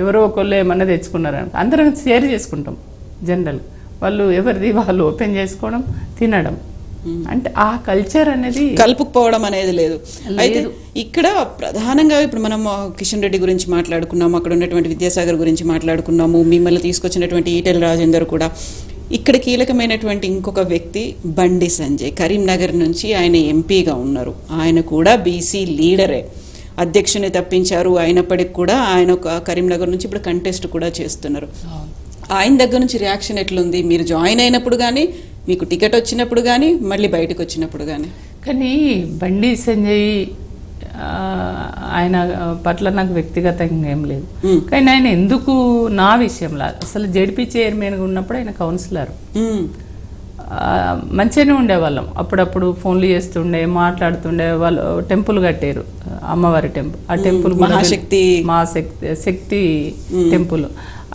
ఎవరో ఒకళ్ళు ఏమన్నా తెచ్చుకున్నారనుకో అందరం షేర్ చేసుకుంటాం. జనరల్ వాళ్ళు ఎవరిది వాళ్ళు ఓపెన్ చేసుకోవడం, తినడం, అంటే ఆ కల్చర్ అనేది కలుపుకుపోవడం అనేది లేదు. అయితే ఇక్కడ ప్రధానంగా ఇప్పుడు మనం కిషన్ రెడ్డి గురించి మాట్లాడుకున్నాము, అక్కడ ఉన్నటువంటి విద్యాసాగర్ గురించి మాట్లాడుకున్నాము, మిమ్మల్ని తీసుకొచ్చినటువంటి ఈటెల రాజేందర్ కూడా. ఇక్కడ కీలకమైనటువంటి ఇంకొక వ్యక్తి బండి సంజయ్, కరీంనగర్ నుంచి ఆయన ఎంపీగా ఉన్నారు. ఆయన కూడా బీసీ లీడరే, అధ్యక్షుని తప్పించారు. అయినప్పటికీ కూడా ఆయన ఒక కరీంనగర్ నుంచి ఇప్పుడు కంటెస్ట్ కూడా చేస్తున్నారు. ఆయన దగ్గర నుంచి రియాక్షన్ ఎట్లుంది? మీరు జాయిన్ అయినప్పుడు కానీ, మీకు టికెట్ వచ్చినప్పుడు కానీ, మళ్ళీ బయటకు వచ్చినప్పుడు కానీ? కానీ బండి సంజయ్ ఆయన పట్ల నాకు వ్యక్తిగతంగా ఏం లేదు, కానీ ఆయన ఎందుకు నా విషయంలో అసలు జెడ్పీ చైర్మన్గా ఉన్నప్పుడు ఆయన కౌన్సిలర్, మంచిగానే ఉండేవాళ్ళం. అప్పుడప్పుడు ఫోన్లు చేస్తుండే, మాట్లాడుతుండే. వాళ్ళు టెంపుల్ కట్టారు, అమ్మవారి టెంపుల్, ఆ టెంపుల్ మహాశక్తి మహాశక్తి శక్తి టెంపుల్,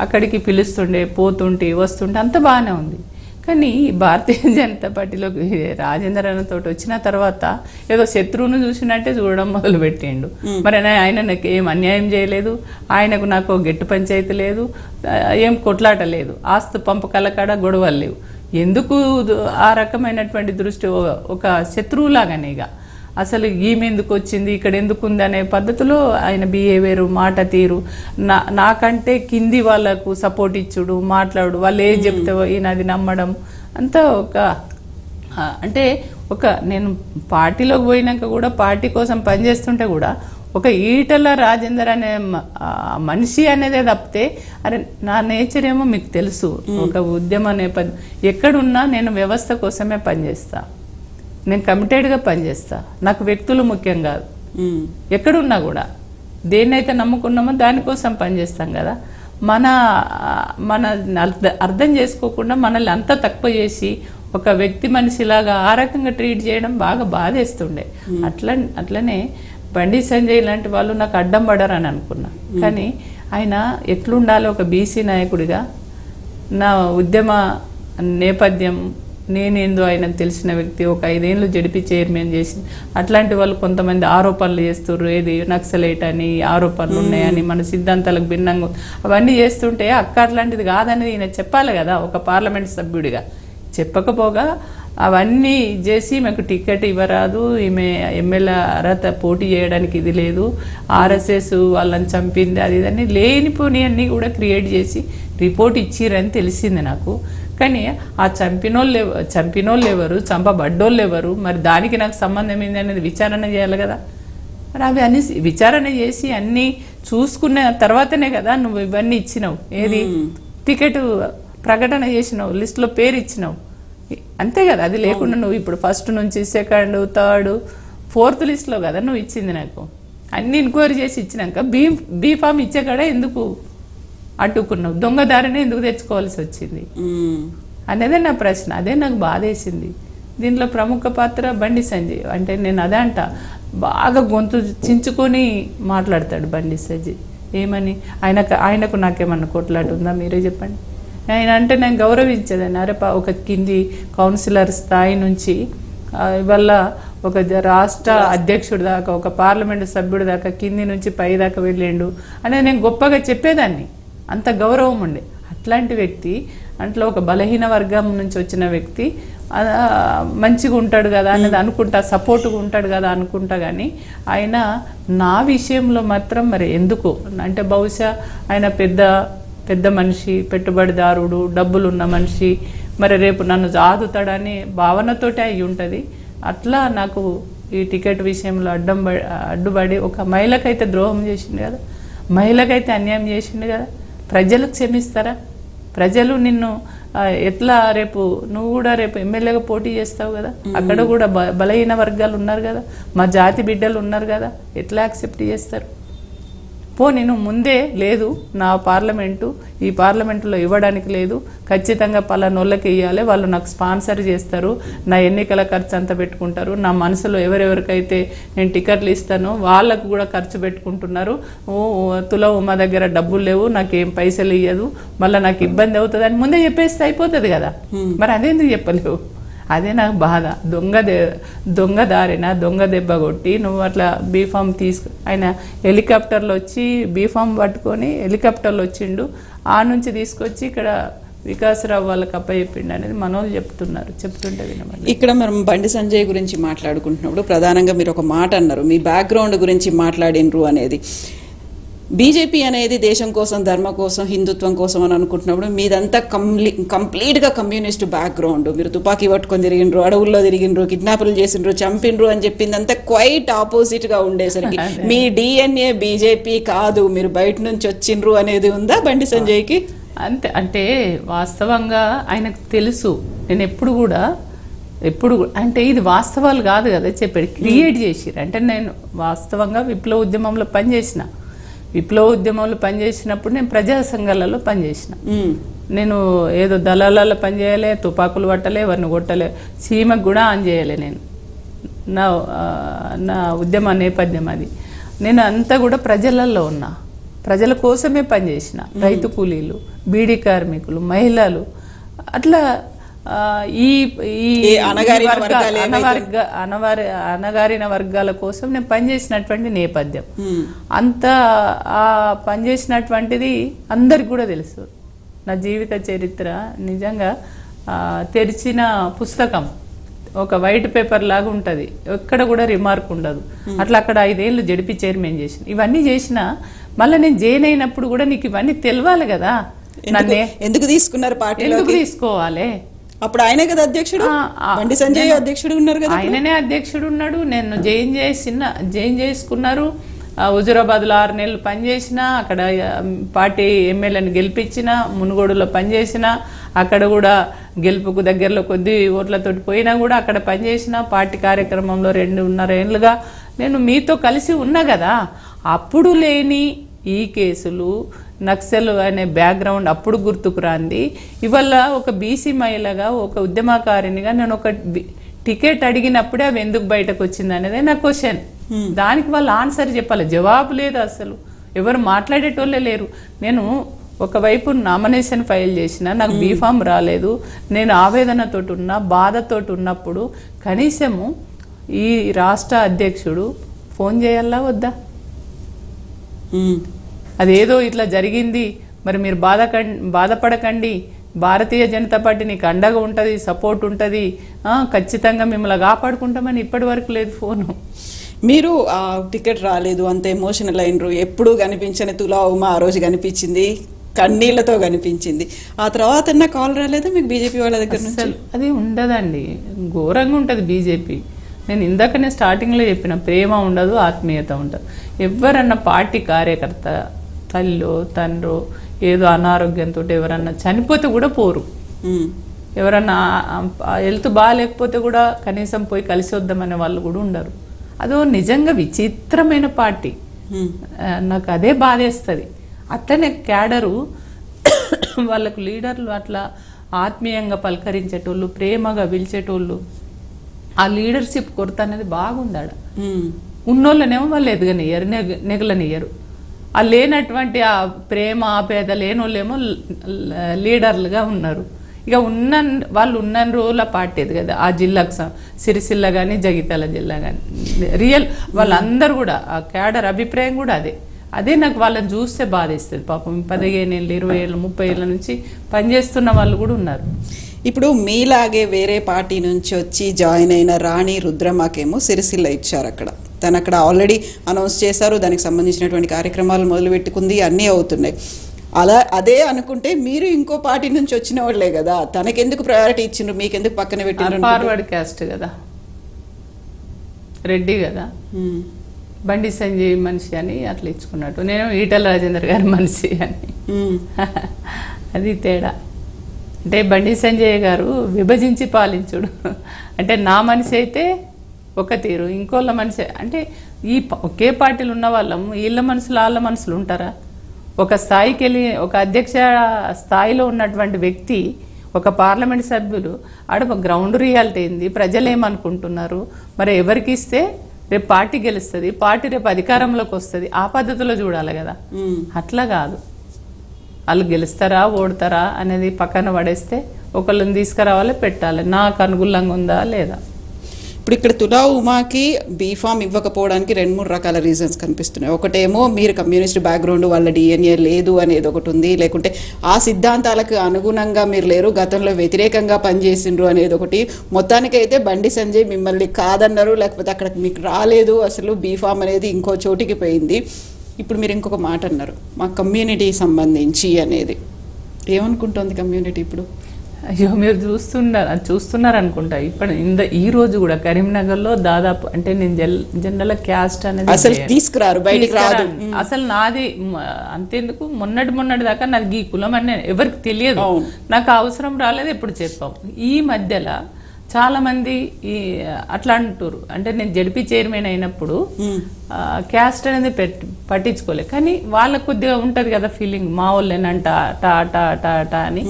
అక్కడికి పిలుస్తుండే, పోతుంటే వస్తుంటే అంత బాగానే ఉంది. కానీ భారతీయ జనతా పార్టీలోకి రాజేందర్ అన్నతోటి వచ్చిన తర్వాత ఏదో శత్రువును చూసినట్టే చూడడం మొదలుపెట్టిండు. మరి ఆయన నాకు ఏం అన్యాయం చేయలేదు, ఆయనకు నాకు గెట్టు పంచాయతీ లేదు, ఏం కొట్లాట లేదు, ఆస్తు పంపకాల కాడ గొడవలు లేవు. ఎందుకు ఆ రకమైనటువంటి దృష్టి? ఒక శత్రువులాగానే ఇక అసలు ఈమెందుకు వచ్చింది, ఇక్కడ ఎందుకు ఉంది అనే పద్ధతిలో ఆయన బిహేవియర్, మాట తీరు, నా నాకంటే కింది వాళ్ళకు సపోర్ట్ ఇచ్చుడు, మాట్లాడు, వాళ్ళు ఏది చెప్తే ఈయన అది నమ్మడం అంతా ఒక అంటే ఒక నేను పార్టీలోకి పోయినాక కూడా పార్టీ కోసం పనిచేస్తుంటే కూడా ఒక ఈటల రాజేందర్ అనే మనిషి అనేదే తప్పితే, అరే నా నేచర్ ఏమో మీకు తెలుసు, ఒక ఉద్యమం అనే పని ఎక్కడున్నా నేను వ్యవస్థ కోసమే పనిచేస్తాను, నేను కమిటెడ్గా పనిచేస్తా, నాకు వ్యక్తులు ముఖ్యం కాదు, ఎక్కడున్నా కూడా దేన్నైతే నమ్ముకున్నామో దానికోసం పనిచేస్తాం కదా. మన మన అర్థం చేసుకోకుండా మనల్ని అంతా తక్కువ చేసి ఒక వ్యక్తి మనిషిలాగా ఆ రకంగా ట్రీట్ చేయడం బాగా బాధేస్తుండే. అట్లా అట్లనే బండి సంజయ్ లాంటి వాళ్ళు నాకు అడ్డం పడరని అనుకున్నా, కానీ ఆయన ఎట్లుండాలో ఒక బీసీ నాయకుడిగా నా ఉద్యమ నేపథ్యం నేనేందో ఆయనకు తెలిసిన వ్యక్తి, ఒక ఐదేళ్ళు జడిపి చైర్మన్ చేసి, అట్లాంటి వాళ్ళు కొంతమంది ఆరోపణలు చేస్తున్నారు, ఏది నక్సలైట్ అని ఆరోపణలు ఉన్నాయని, మన సిద్ధాంతాలకు భిన్నంగా అవన్నీ చేస్తుంటే అక్క అట్లాంటిది కాదనేది ఈయన చెప్పాలి కదా ఒక పార్లమెంట్ సభ్యుడిగా. చెప్పకపోగా అవన్నీ చేసి ఈమెకు టికెట్ ఇవ్వరాదు, ఈమె ఎమ్మెల్యే అర్హత పోటీ చేయడానికి ఇది లేదు, ఆర్ఎస్ఎస్ వాళ్ళని చంపింది, అది ఇదన్నీ లేనిపోని అన్నీ కూడా క్రియేట్ చేసి రిపోర్ట్ ఇచ్చిరని తెలిసింది నాకు. కానీ ఆ చంపినోళ్ళు చంపినోళ్ళు ఎవరు, చంపబడ్డోళ్ళు ఎవరు, మరి దానికి నాకు సంబంధం ఏంది అనేది విచారణ చేయాలి కదా. మరి అవి అన్ని విచారణ చేసి అన్నీ చూసుకున్న తర్వాతనే కదా నువ్వు ఇవన్నీ ఇచ్చినావు, ఏది టికెట్ ప్రకటన చేసినావు, లిస్టులో పేరు ఇచ్చినావు, అంతే కదా. అది లేకుండా నువ్వు ఇప్పుడు ఫస్ట్ నుంచి సెకండ్, థర్డ్, ఫోర్త్ లిస్ట్లో కదా నువ్వు ఇచ్చింది. నాకు అన్ని ఎంక్వైరీ చేసి ఇచ్చినాక బీ బీ ఫామ్ ఇచ్చే కాడ ఎందుకు అడ్డుకున్నావు, దొంగదారిని ఎందుకు తెచ్చుకోవాల్సి వచ్చింది అనేదే నా ప్రశ్న. అదే నాకు బాధేసింది. దీంట్లో ప్రముఖ పాత్ర బండి సంజయ్. అంటే నేను అదే అంట, బాగా గొంతు చించుకొని మాట్లాడతాడు బండి సంజయ్. ఏమని ఆయన ఆయనకు నాకేమన్నా కొట్లాట ఉందా మీరే చెప్పండి. ఆయన అంటే నేను గౌరవించేదాన్ని, అరే ఒక కింది కౌన్సిలర్ స్థాయి నుంచి ఇవాళ ఒక రాష్ట్ర అధ్యక్షుడి దాకా, ఒక పార్లమెంటు సభ్యుడి దాకా, కింది నుంచి పై దాకా వెళ్ళిండు అనేది నేను గొప్పగా చెప్పేదాన్ని, అంత గౌరవం ఉండే. అట్లాంటి వ్యక్తి, అంట్లో ఒక బలహీన వర్గం నుంచి వచ్చిన వ్యక్తి మంచిగా ఉంటాడు కదా అనేది అనుకుంటా, సపోర్ట్గా ఉంటాడు కదా అనుకుంటా, కానీ ఆయన నా విషయంలో మాత్రం మరి ఎందుకు అంటే బహుశా ఆయన పెద్ద పెద్ద మనిషి, పెట్టుబడిదారుడు, డబ్బులు ఉన్న మనిషి, మరి రేపు నన్ను జాదుతాడని భావనతోటే అయి ఉంటుంది. అట్లా నాకు ఈ టికెట్ విషయంలో అడ్డం అడ్డుపడి ఒక మహిళకైతే ద్రోహం చేసింది కదా, మహిళకైతే అన్యాయం చేసిండు కదా, ప్రజలకు క్షమిస్తారా? ప్రజలు నిన్ను ఎట్లా, రేపు నువ్వు కూడా రేపు ఎమ్మెల్యేగా పోటీ చేస్తావు కదా, అక్కడ కూడా బ బలహీన వర్గాలు ఉన్నారు కదా, మా జాతి బిడ్డలు ఉన్నారు కదా, ఎట్లా యాక్సెప్ట్ చేస్తారు? పో నేను ముందే లేదు నా పార్లమెంటు ఈ పార్లమెంటులో ఇవ్వడానికి లేదు ఖచ్చితంగా పలానోళ్ళకి ఇవ్వాలి వాళ్ళు నాకు స్పాన్సర్ చేస్తారు నా ఎన్నికల ఖర్చు అంతా పెట్టుకుంటారు నా మనసులో ఎవరెవరికైతే నేను టికెట్లు ఇస్తానో వాళ్ళకు కూడా ఖర్చు పెట్టుకుంటున్నారు ఓ తుల ఉమ్మ దగ్గర డబ్బులు లేవు నాకేం పైసలు ఇయ్యదు మళ్ళీ నాకు ఇబ్బంది అవుతుంది అని ముందే చెప్పేస్తే అయిపోతుంది కదా మరి అదేందుకు చెప్పలేవు అదే నాకు బాధ దొంగ దొంగ దారిన దొంగ దెబ్బ కొట్టి నువ్వు అట్లా బీఫామ్ తీసుకు ఆయన హెలికాప్టర్లో వచ్చి బీఫామ్ పట్టుకొని హెలికాప్టర్లో వచ్చిండు ఆ నుంచి తీసుకొచ్చి ఇక్కడ వికాసరావు వాళ్ళకి అప్ప చెప్పిండు అనేది మనోళ్ళు చెప్తున్నారు చెప్తుంటే వినమండి. ఇక్కడ మనం బండి సంజయ్ గురించి మాట్లాడుకుంటున్నప్పుడు ప్రధానంగా మీరు ఒక మాట అన్నారు మీ బ్యాక్గ్రౌండ్ గురించి మాట్లాడినరు అనేది బీజేపీ అనేది దేశం కోసం ధర్మ కోసం హిందుత్వం కోసం అని అనుకుంటున్నప్పుడు మీదంతా కంప్లీ కంప్లీట్గా కమ్యూనిస్టు బ్యాక్గ్రౌండ్ మీరు తుపాకీ పట్టుకొని తిరిగినరు అడవుల్లో తిరిగినరు కిడ్నాపులు చేసినరు చంపినరు అని చెప్పిందంతా క్వైట్ ఆపోజిట్గా ఉండేసరికి మీ డిఎన్ఏ బీజేపీ కాదు మీరు బయట నుంచి వచ్చినరు అనేది ఉందా బండి సంజయ్కి? అంతే అంటే వాస్తవంగా ఆయనకు తెలుసు నేను ఎప్పుడు కూడా ఎప్పుడు అంటే ఇది వాస్తవాలు కాదు కదా చెప్పాడు క్రియేట్ చేసిరు అంటే నేను వాస్తవంగా విప్లవ ఉద్యమంలో పనిచేసిన విప్లవ ఉద్యమంలో పనిచేసినప్పుడు నేను ప్రజా సంఘాలలో పనిచేసిన నేను ఏదో దళాలలో పనిచేయలే తుపాకులు పట్టలే ఎవరిని కొట్టలే సీమకు కూడా ఆన్ చేయలే నేను నా నా ఉద్యమ నేపథ్యం అది నేను అంతా కూడా ప్రజలలో ఉన్నా ప్రజల కోసమే పనిచేసిన రైతు కూలీలు బీడీ కార్మికులు మహిళలు అట్లా ఈ అనవర్గ అనవారి అనగారిన వర్గాల కోసం నేను పనిచేసినటువంటి నేపథ్యం అంత ఆ పనిచేసినటువంటిది అందరికి కూడా తెలుసు నా జీవిత చరిత్ర నిజంగా తెరిచిన పుస్తకం ఒక వైట్ పేపర్ లాగా ఉంటుంది ఎక్కడ కూడా రిమార్క్ ఉండదు అట్లా అక్కడ ఐదేళ్ళు జడిపి చైర్మన్ చేసిన ఇవన్నీ చేసిన మళ్ళీ నేను జైన్ అయినప్పుడు కూడా నీకు ఇవన్నీ తెలియాలి కదా నన్నే ఎందుకు తీసుకున్నారు పార్టీ ఎందుకు తీసుకోవాలి అప్పుడు ఆయనే కదా అధ్యక్షుడు బండి సంజయ్ అధ్యక్షుడు ఉన్నారు కదా ఆయననే అధ్యక్షుడు ఉన్నాడు నేను జైన్ చేసిన జైన్ చేసుకున్నారు హుజూరాబాద్లో ఆరు నెలలు పనిచేసిన అక్కడ పార్టీ ఎమ్మెల్యేని గెలిపించిన మునుగోడులో పనిచేసిన అక్కడ కూడా గెలుపుకు దగ్గరలో కొద్ది ఓట్లతో పోయినా కూడా అక్కడ పనిచేసిన పార్టీ కార్యక్రమంలో రెండున్నర ఏళ్ళుగా నేను మీతో కలిసి ఉన్నా కదా అప్పుడు లేని ఈ కేసులు నక్సల్ అనే బ్యాక్గ్రౌండ్ అప్పుడు గుర్తుకు రాంది ఇవాళ ఒక బీసీ మహిళగా ఒక ఉద్యమకారినిగా నేను ఒక టికెట్ అడిగినప్పుడే అవి ఎందుకు బయటకు వచ్చింది అనేది నా క్వశ్చన్ దానికి వాళ్ళు ఆన్సర్ చెప్పాలి జవాబు లేదు అసలు ఎవరు మాట్లాడేటోళ్ళే లేరు నేను ఒకవైపు నామినేషన్ ఫైల్ చేసిన నాకు బీఫామ్ రాలేదు నేను ఆవేదనతో ఉన్నా బాధతో ఉన్నప్పుడు కనీసము ఈ రాష్ట్ర అధ్యక్షుడు ఫోన్ చేయాలా వద్దా అదేదో ఇట్లా జరిగింది మరి మీరు బాధ బాధపడకండి భారతీయ జనతా పార్టీ నీకు అండగా ఉంటుంది సపోర్ట్ ఉంటుంది ఖచ్చితంగా మిమ్మల్ని కాపాడుకుంటామని ఇప్పటి వరకు లేదు ఫోను మీరు ఆ టికెట్ రాలేదు అంత ఎమోషనల్ అయినరు ఎప్పుడూ కనిపించని తులా ఉమా ఆ రోజు కనిపించింది కన్నీళ్లతో కనిపించింది ఆ తర్వాత నా కాల్ రాలేదా మీకు బీజేపీ వాళ్ళ దగ్గర నుంచి? అది ఉండదండి ఘోరంగా ఉంటుంది బీజేపీ నేను ఇందాకనే స్టార్టింగ్లో చెప్పిన ప్రేమ ఉండదు ఆత్మీయత ఉండదు ఎవరన్నా పార్టీ కార్యకర్త తల్లో తండ్రో ఏదో అనారోగ్యంతో ఎవరన్నా చనిపోతే కూడా పోరు ఎవరన్నా హెల్త్ బాగాలేకపోతే కూడా కనీసం పోయి కలిసి వద్దామనే వాళ్ళు కూడా ఉండరు అదో నిజంగా విచిత్రమైన పార్టీ నాకు అదే బాధేస్తుంది అట్లనే క్యాడరు వాళ్ళకు లీడర్లు అట్లా ఆత్మీయంగా పలకరించేటోళ్ళు ప్రేమగా పిలిచేటోళ్ళు ఆ లీడర్షిప్ కొరత అనేది బాగుందాడ ఉన్నోళ్ళనేమో వాళ్ళు ఎదగనియ్యరు నెగలనియ్యరు ఆ లేనటువంటి ఆ ప్రేమ ఆపేద లేనోళ్ళేమో లీడర్లుగా ఉన్నారు ఇక ఉన్న వాళ్ళు ఉన్న రోజుల పార్టీ అది కదా ఆ జిల్లాకు సిరిసిల్ల కానీ జగిత్యాల జిల్లా కానీ రియల్ వాళ్ళందరూ కూడా ఆ క్యాడర్ అభిప్రాయం కూడా అదే అదే నాకు వాళ్ళని చూస్తే బాధ ఇస్తుంది పాపం పదిహేను ఏళ్ళు ఇరవై ఏళ్ళు ముప్పై ఏళ్ళ నుంచి పనిచేస్తున్న వాళ్ళు కూడా ఉన్నారు. ఇప్పుడు మీలాగే వేరే పార్టీ నుంచి వచ్చి జాయిన్ అయిన రాణి రుద్రమాకేమో సిరిసిల్ల ఇచ్చారు అక్కడ తను అక్కడ ఆల్రెడీ అనౌన్స్ చేశారు దానికి సంబంధించినటువంటి కార్యక్రమాలు మొదలుపెట్టుకుంది అన్నీ అవుతున్నాయి అలా అదే అనుకుంటే మీరు ఇంకో పార్టీ నుంచి వచ్చిన వాళ్ళే కదా తనకెందుకు ప్రయారిటీ ఇచ్చిండ్రు మీకెందుకు పక్కన పెట్టారు? ఫార్వర్డ్ క్యాస్ట్ కదా రెడ్డి కదా బండి సంజయ్ మనిషి అని అట్లా ఇచ్చుకున్నట్టు నేను ఈటల రాజేందర్ గారి మనిషి అని అది తేడా అంటే బండి సంజయ్ గారు విభజించి పాలించుడు అంటే నా మనిషి అయితే ఒక తీరు ఇంకోళ్ళ మనిషి అంటే ఒకే పార్టీలు ఉన్న వాళ్ళం వీళ్ళ మనసులు వాళ్ళ మనసులు ఉంటారా? ఒక స్థాయికి వెళ్ళి ఒక అధ్యక్ష స్థాయిలో ఉన్నటువంటి వ్యక్తి ఒక పార్లమెంట్ సభ్యులు ఆడ గ్రౌండ్ రియాలిటీ ఏంది, ప్రజలు ఏమనుకుంటున్నారు, మరి ఎవరికి ఇస్తే రేపు పార్టీ గెలుస్తుంది, పార్టీ రేపు అధికారంలోకి వస్తుంది, ఆ పద్ధతిలో చూడాలి కదా. అట్లా కాదు, వాళ్ళు గెలుస్తారా ఓడతారా అనేది పక్కన పడేస్తే ఒకళ్ళని తీసుకురావాలి, పెట్టాలి. నాకు అనుకూలంగా ఉందా లేదా? ఇప్పుడు ఇక్కడ తులా ఉమాకి బీఫామ్ ఇవ్వకపోవడానికి రెండు మూడు రకాల రీజన్స్ కనిపిస్తున్నాయి. ఒకటేమో మీరు కమ్యూనిస్ట్ బ్యాక్గ్రౌండ్, వాళ్ళ డిఎన్ఏ లేదు అనేది ఒకటి ఉంది, లేకుంటే ఆ సిద్ధాంతాలకు అనుగుణంగా మీరు లేరు, గతంలో వ్యతిరేకంగా పనిచేసిండ్రు అనేది ఒకటి. మొత్తానికైతే బండి సంజయ్ మిమ్మల్ని కాదన్నారు, లేకపోతే అక్కడ మీకు రాలేదు, అసలు బీఫామ్ అనేది ఇంకో చోటికి పోయింది. ఇప్పుడు మీరు ఇంకొక మాట అన్నారు, మా కమ్యూనిటీ సంబంధించి అనేది. ఏమనుకుంటుంది కమ్యూనిటీ ఇప్పుడు? అయ్యో, మీరు చూస్తున్నారు చూస్తున్నారు అనుకుంటా. ఇప్పుడు ఇంత ఈ రోజు కూడా కరీంనగర్లో దాదాపు అంటే నేను జనరల్ క్యాస్ట్ అనేది అసలు తీసుకురారు, బయటికి రాదు. అసలు నాది అంతేందుకు మొన్నటి మొన్నటి దాకా నాకు ఈ కులం అని ఎవరికి తెలియదు, నాకు అవసరం రాలేదు, ఎప్పుడు చెప్పాం. ఈ మధ్యలో చాలా మంది ఈ అట్లా అంటారు, అంటే నేను జడ్పీ చైర్మన్ అయినప్పుడు క్యాస్ట్ అనేది పట్టించుకోలేదు, కానీ వాళ్ళకు కొద్దిగా ఉంటుంది కదా ఫీలింగ్, మా వాళ్ళేనంట టా టా టా టా అని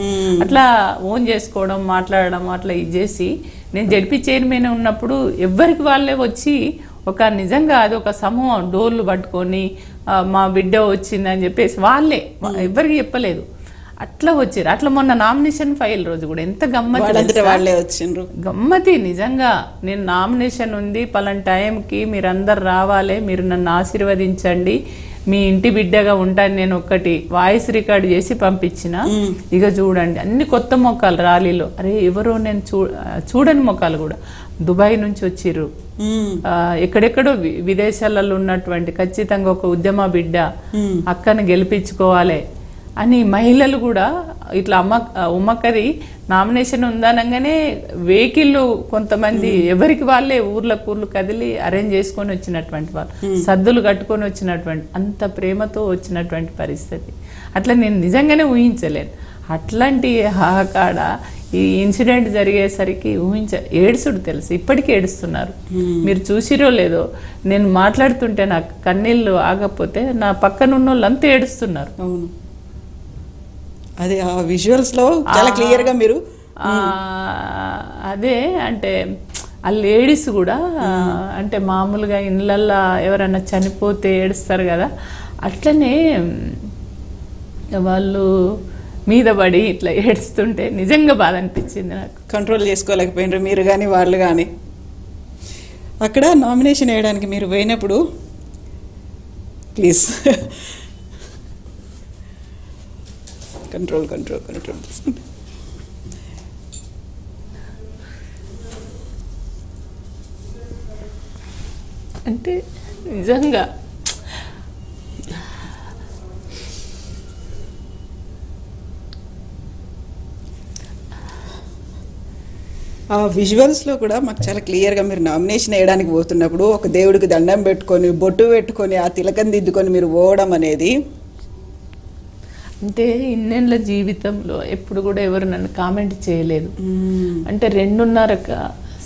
అట్లా ఓన్ చేసుకోవడం, మాట్లాడడం, అట్లా ఇది చేసి. నేను జడ్పీ చైర్మన్ ఉన్నప్పుడు ఎవరికి వాళ్ళే వచ్చి ఒక నిజంగా అది ఒక సమూహం డోర్లు పట్టుకొని మా బిడ్డ వచ్చిందని చెప్పేసి వాళ్ళే, ఎవరికి చెప్పలేదు, అట్లా వచ్చారు. అట్లా మొన్న నామినేషన్ ఫైల్ రోజు కూడా ఎంత గమ్మతి వాళ్ళే వచ్చిండ్రు, గమ్మతి నిజంగా. నేను నామినేషన్ ఉంది పలానా టైంకి మీరందరు రావాలి, మీరు నన్ను ఆశీర్వదించండి, మీ ఇంటి బిడ్డగా ఉంటాను నేను, ఒక్కటి వాయిస్ రికార్డ్ చేసి పంపించిన. ఇక చూడండి అన్ని కొత్త మొక్కలు ర్యాలీలో, అరే ఎవరో నేను చూ చూడని మొక్కలు కూడా దుబాయ్ నుంచి వచ్చిర్రు, ఎక్కడెక్కడో విదేశాలలో ఉన్నటువంటి ఖచ్చితంగా ఒక ఉద్యమ బిడ్డ అక్కను గెలిపించుకోవాలి అని మహిళలు కూడా ఇట్లా అమ్మ ఉమ్మక్కది నామినేషన్ ఉందనగానే వెహికల్ కొంతమంది ఎవరికి వాళ్ళే ఊర్లకు ఊర్లు కదిలి అరేంజ్ చేసుకొని వచ్చినటువంటి వాళ్ళు, సద్దులు కట్టుకొని వచ్చినటువంటి, అంత ప్రేమతో వచ్చినటువంటి పరిస్థితి. అట్లా నేను నిజంగానే ఊహించలేను. అట్లాంటి హాహాకాడ ఈ ఇన్సిడెంట్ జరిగేసరికి ఊహించ ఏడుసుడు తెలుసు, ఇప్పటికీ ఏడుస్తున్నారు. మీరు చూసిరో లేదో, నేను మాట్లాడుతుంటే నాకు కన్నీళ్ళు ఆగకపోతే నా పక్కనున్న వాళ్ళు అంతా ఏడుస్తున్నారు. అదే ఆ విజువల్స్ లో చాలా క్లియర్ గా మీరు అదే అంటే ఆ లేడీస్ కూడా అంటే మామూలుగా ఇళ్ళల్లో ఎవరైనా చనిపోతే ఏడుస్తారు కదా, అట్లనే వాళ్ళు మీద పడి ఇట్లా ఏడుస్తుంటే నిజంగా బాధ అనిపించింది నాకు. కంట్రోల్ చేసుకోలేకపోయినారు మీరు కానీ వాళ్ళు కానీ. అక్కడ నామినేషన్ వేయడానికి మీరు పోయినప్పుడు ప్లీజ్ కంట్రోల్ కంట్రోల్ కంట్రోల్ అంటే నిజంగా ఆ విజువల్స్లో కూడా మాకు చాలా క్లియర్గా మీరు నామినేషన్ వేయడానికి పోతున్నప్పుడు ఒక దేవుడికి దండం పెట్టుకొని బొట్టు పెట్టుకొని ఆ తిలకం దిద్దుకొని మీరు పోవడం అనేది. అంటే ఇన్నేళ్ళ జీవితంలో ఎప్పుడు కూడా ఎవరు నన్ను కామెంట్ చేయలేదు. అంటే రెండున్నర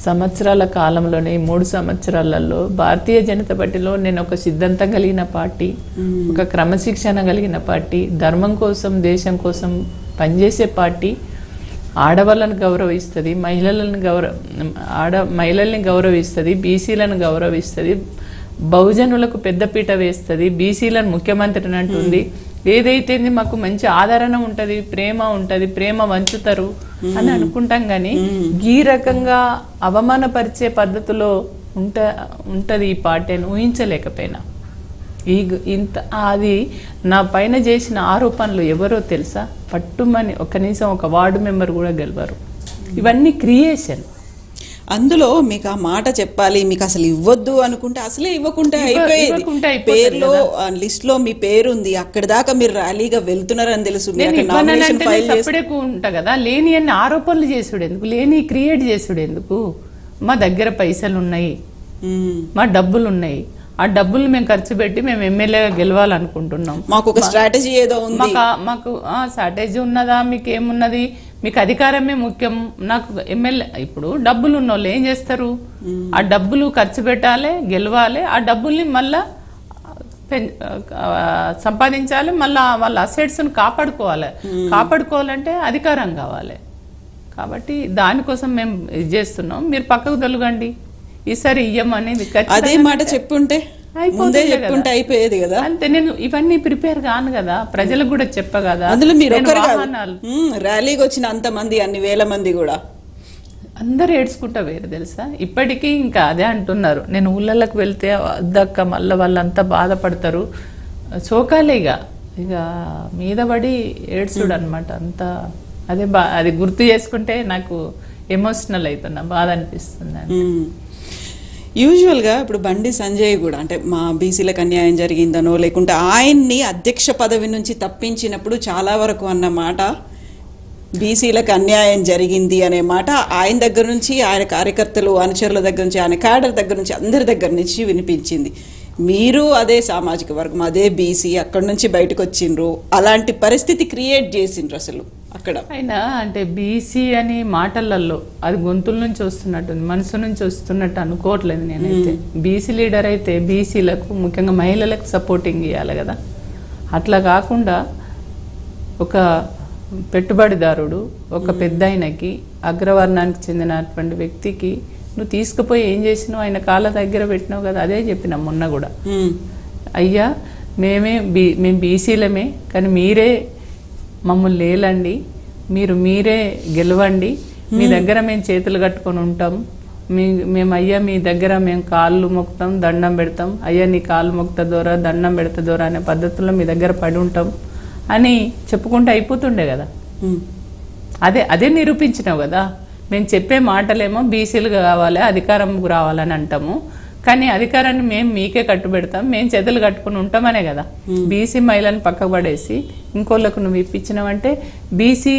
సంవత్సరాల కాలంలోనే మూడు సంవత్సరాలలో భారతీయ జనతా పార్టీలో నేను ఒక సిద్ధాంతం కలిగిన పార్టీ, ఒక క్రమశిక్షణ కలిగిన పార్టీ, ధర్మం కోసం దేశం కోసం పనిచేసే పార్టీ, ఆడవాళ్ళను గౌరవిస్తుంది, మహిళలను గౌరవ ఆడ మహిళల్ని గౌరవిస్తుంది, బీసీలను గౌరవిస్తుంది, బహుజనులకు పెద్దపీట వేస్తుంది, బీసీలను ముఖ్యమంత్రిని అంటుంది, ఏదైతే మాకు మంచి ఆదరణ ఉంటుంది, ప్రేమ ఉంటుంది, ప్రేమ వంచుతారు అని అనుకుంటాం. కానీ ఈ రకంగా అవమానపరిచే పద్ధతిలో ఉంట ఉంటుంది ఈ పార్టీని ఊహించలేకపోయినా. ఈ ఇంత అది నా పైన చేసిన ఆరోపణలు ఎవరో తెలుసా, పట్టుమని కనీసం ఒక వార్డు మెంబర్ కూడా గెలవరు. ఇవన్నీ క్రియేషన్. అందులో మీకు ఆ మాట చెప్పాలి, మీకు అసలు ఇవ్వద్దు అనుకుంటే అసలే ఇవ్వకుంటే అయిపోయింది. పేరులో లిస్ట్ లో మీ పేరు ఉంది, అక్కడ దాకా మీరు ర్యాలీగా వెళ్తున్నారని తెలుసు, ఉంటా కదా. లేని అన్ని ఆరోపణలు చేసుడు ఎందుకు, లేని క్రియేట్ చేసుడు ఎందుకు? మా దగ్గర పైసలు ఉన్నాయి, మా డబ్బులు ఉన్నాయి, ఆ డబ్బులు మేము ఖర్చు పెట్టి మేము ఎమ్మెల్యేగా గెలవాలనుకుంటున్నాం, మాకు ఒక స్ట్రాటజీ ఏదో ఉంది, మాకు స్ట్రాటజీ ఉన్నదా, మీకు ఏమున్నది, మీకు అధికారమే ముఖ్యం. నాకు ఎమ్మెల్యే ఇప్పుడు డబ్బులు ఉన్నోళ్ళు ఏం చేస్తారు? ఆ డబ్బులు ఖర్చు పెట్టాలి, గెలవాలి, ఆ డబ్బుల్ని మళ్ళీ సంపాదించాలి, మళ్ళీ వాళ్ళ అసెట్స్ని కాపాడుకోవాలి. కాపాడుకోవాలంటే అధికారం కావాలి. కాబట్టి దానికోసం మేము ఇది చేస్తున్నాం. మీరు పక్కకు తొలగండి, ఈసారి ఇయ్యం అనేది అదే మాట చెప్పుంటే అయిపోయేది కదా. అంటే నేను ఇవన్నీ ప్రిపేర్ కాను కదా, ప్రజలకు కూడా చెప్పగదా. అందులో మీరు ఒకరు కాదు, ర్యాలీకి వచ్చిన అంతమంది అన్ని వేల మంది కూడా అందరు ఏడ్చుకుంటా వేరు తెలుసా. ఇప్పటికీ ఇంకా అదే అంటున్నారు, నేను ఊళ్ళకి వెళ్తే అద్దక్క మళ్ళీ వాళ్ళంతా బాధపడతారు, చోకాలేగా ఇక మీద పడి ఏడ్చుడు అనమాట. అంత అదే బా అది గుర్తు చేసుకుంటే నాకు ఎమోషనల్ అవుతున్నా, బాధ అనిపిస్తుంది. యూజువల్గా ఇప్పుడు బండి సంజయ్ కూడా అంటే మా బీసీలకు అన్యాయం జరిగిందనో లేకుంటే ఆయన్ని అధ్యక్ష పదవి నుంచి తప్పించినప్పుడు చాలా వరకు అన్నమాట బీసీలకు అన్యాయం జరిగింది అనే మాట ఆయన దగ్గర నుంచి, ఆయన కార్యకర్తలు అనుచరుల దగ్గర నుంచి, ఆయన క్యాడర్ దగ్గర నుంచి, అందరి దగ్గర నుంచి వినిపించింది. మీరు అదే సామాజిక వర్గం, అదే బీసీ, అక్కడ నుంచి బయటకు వచ్చిండ్రు, అలాంటి పరిస్థితి క్రియేట్ చేసిండ్రు అసలు అక్కడ. అయినా అంటే బీసీ అని మాటలలో అది గొంతుల నుంచి వస్తున్నట్టు, మనసు నుంచి వస్తున్నట్టు అనుకోవట్లేదు నేనైతే. బీసీ లీడర్ అయితే బీసీలకు ముఖ్యంగా మహిళలకు సపోర్టింగ్ ఇవ్వాలి కదా. అట్లా కాకుండా ఒక పెట్టుబడిదారుడు, ఒక పెద్ద ఆయనకి, అగ్రవర్ణానికి చెందినటువంటి వ్యక్తికి నువ్వు తీసుకుపోయి ఏం చేసినావు, ఆయన కాళ్ళ దగ్గర పెట్టినావు కదా. అదే చెప్పినా మొన్న కూడా, అయ్యా మేమే బీ మేము బీసీలమే, కానీ మీరే మమ్మల్ని లేలండి, మీరు మీరే గెలవండి, మీ దగ్గర మేము చేతులు కట్టుకొని ఉంటాం, మీ మేము అయ్యా మీ దగ్గర మేము కాళ్ళు మొక్కుతాం, దండం పెడతాం, అయ్యా నీ కాళ్ళు మొక్త దూరా దండం పెడతా దూరా అనే పద్ధతుల్లో మీ దగ్గర పడి ఉంటాం అని చెప్పుకుంటే అయిపోతుండే కదా. అదే అదే నిరూపించినావు కదా. మేము చెప్పే మాటలేమో బీసీలు కావాలి, అధికారం రావాలని అంటాము, కానీ అధికారాన్ని మేము మీకే కట్టుబెడతాం, మేము చేతులు కట్టుకుని ఉంటామనే కదా. బీసీ మహిళను పక్కకు పడేసి ఇంకోళ్ళకు నువ్వు ఇప్పించినావంటే బీసీ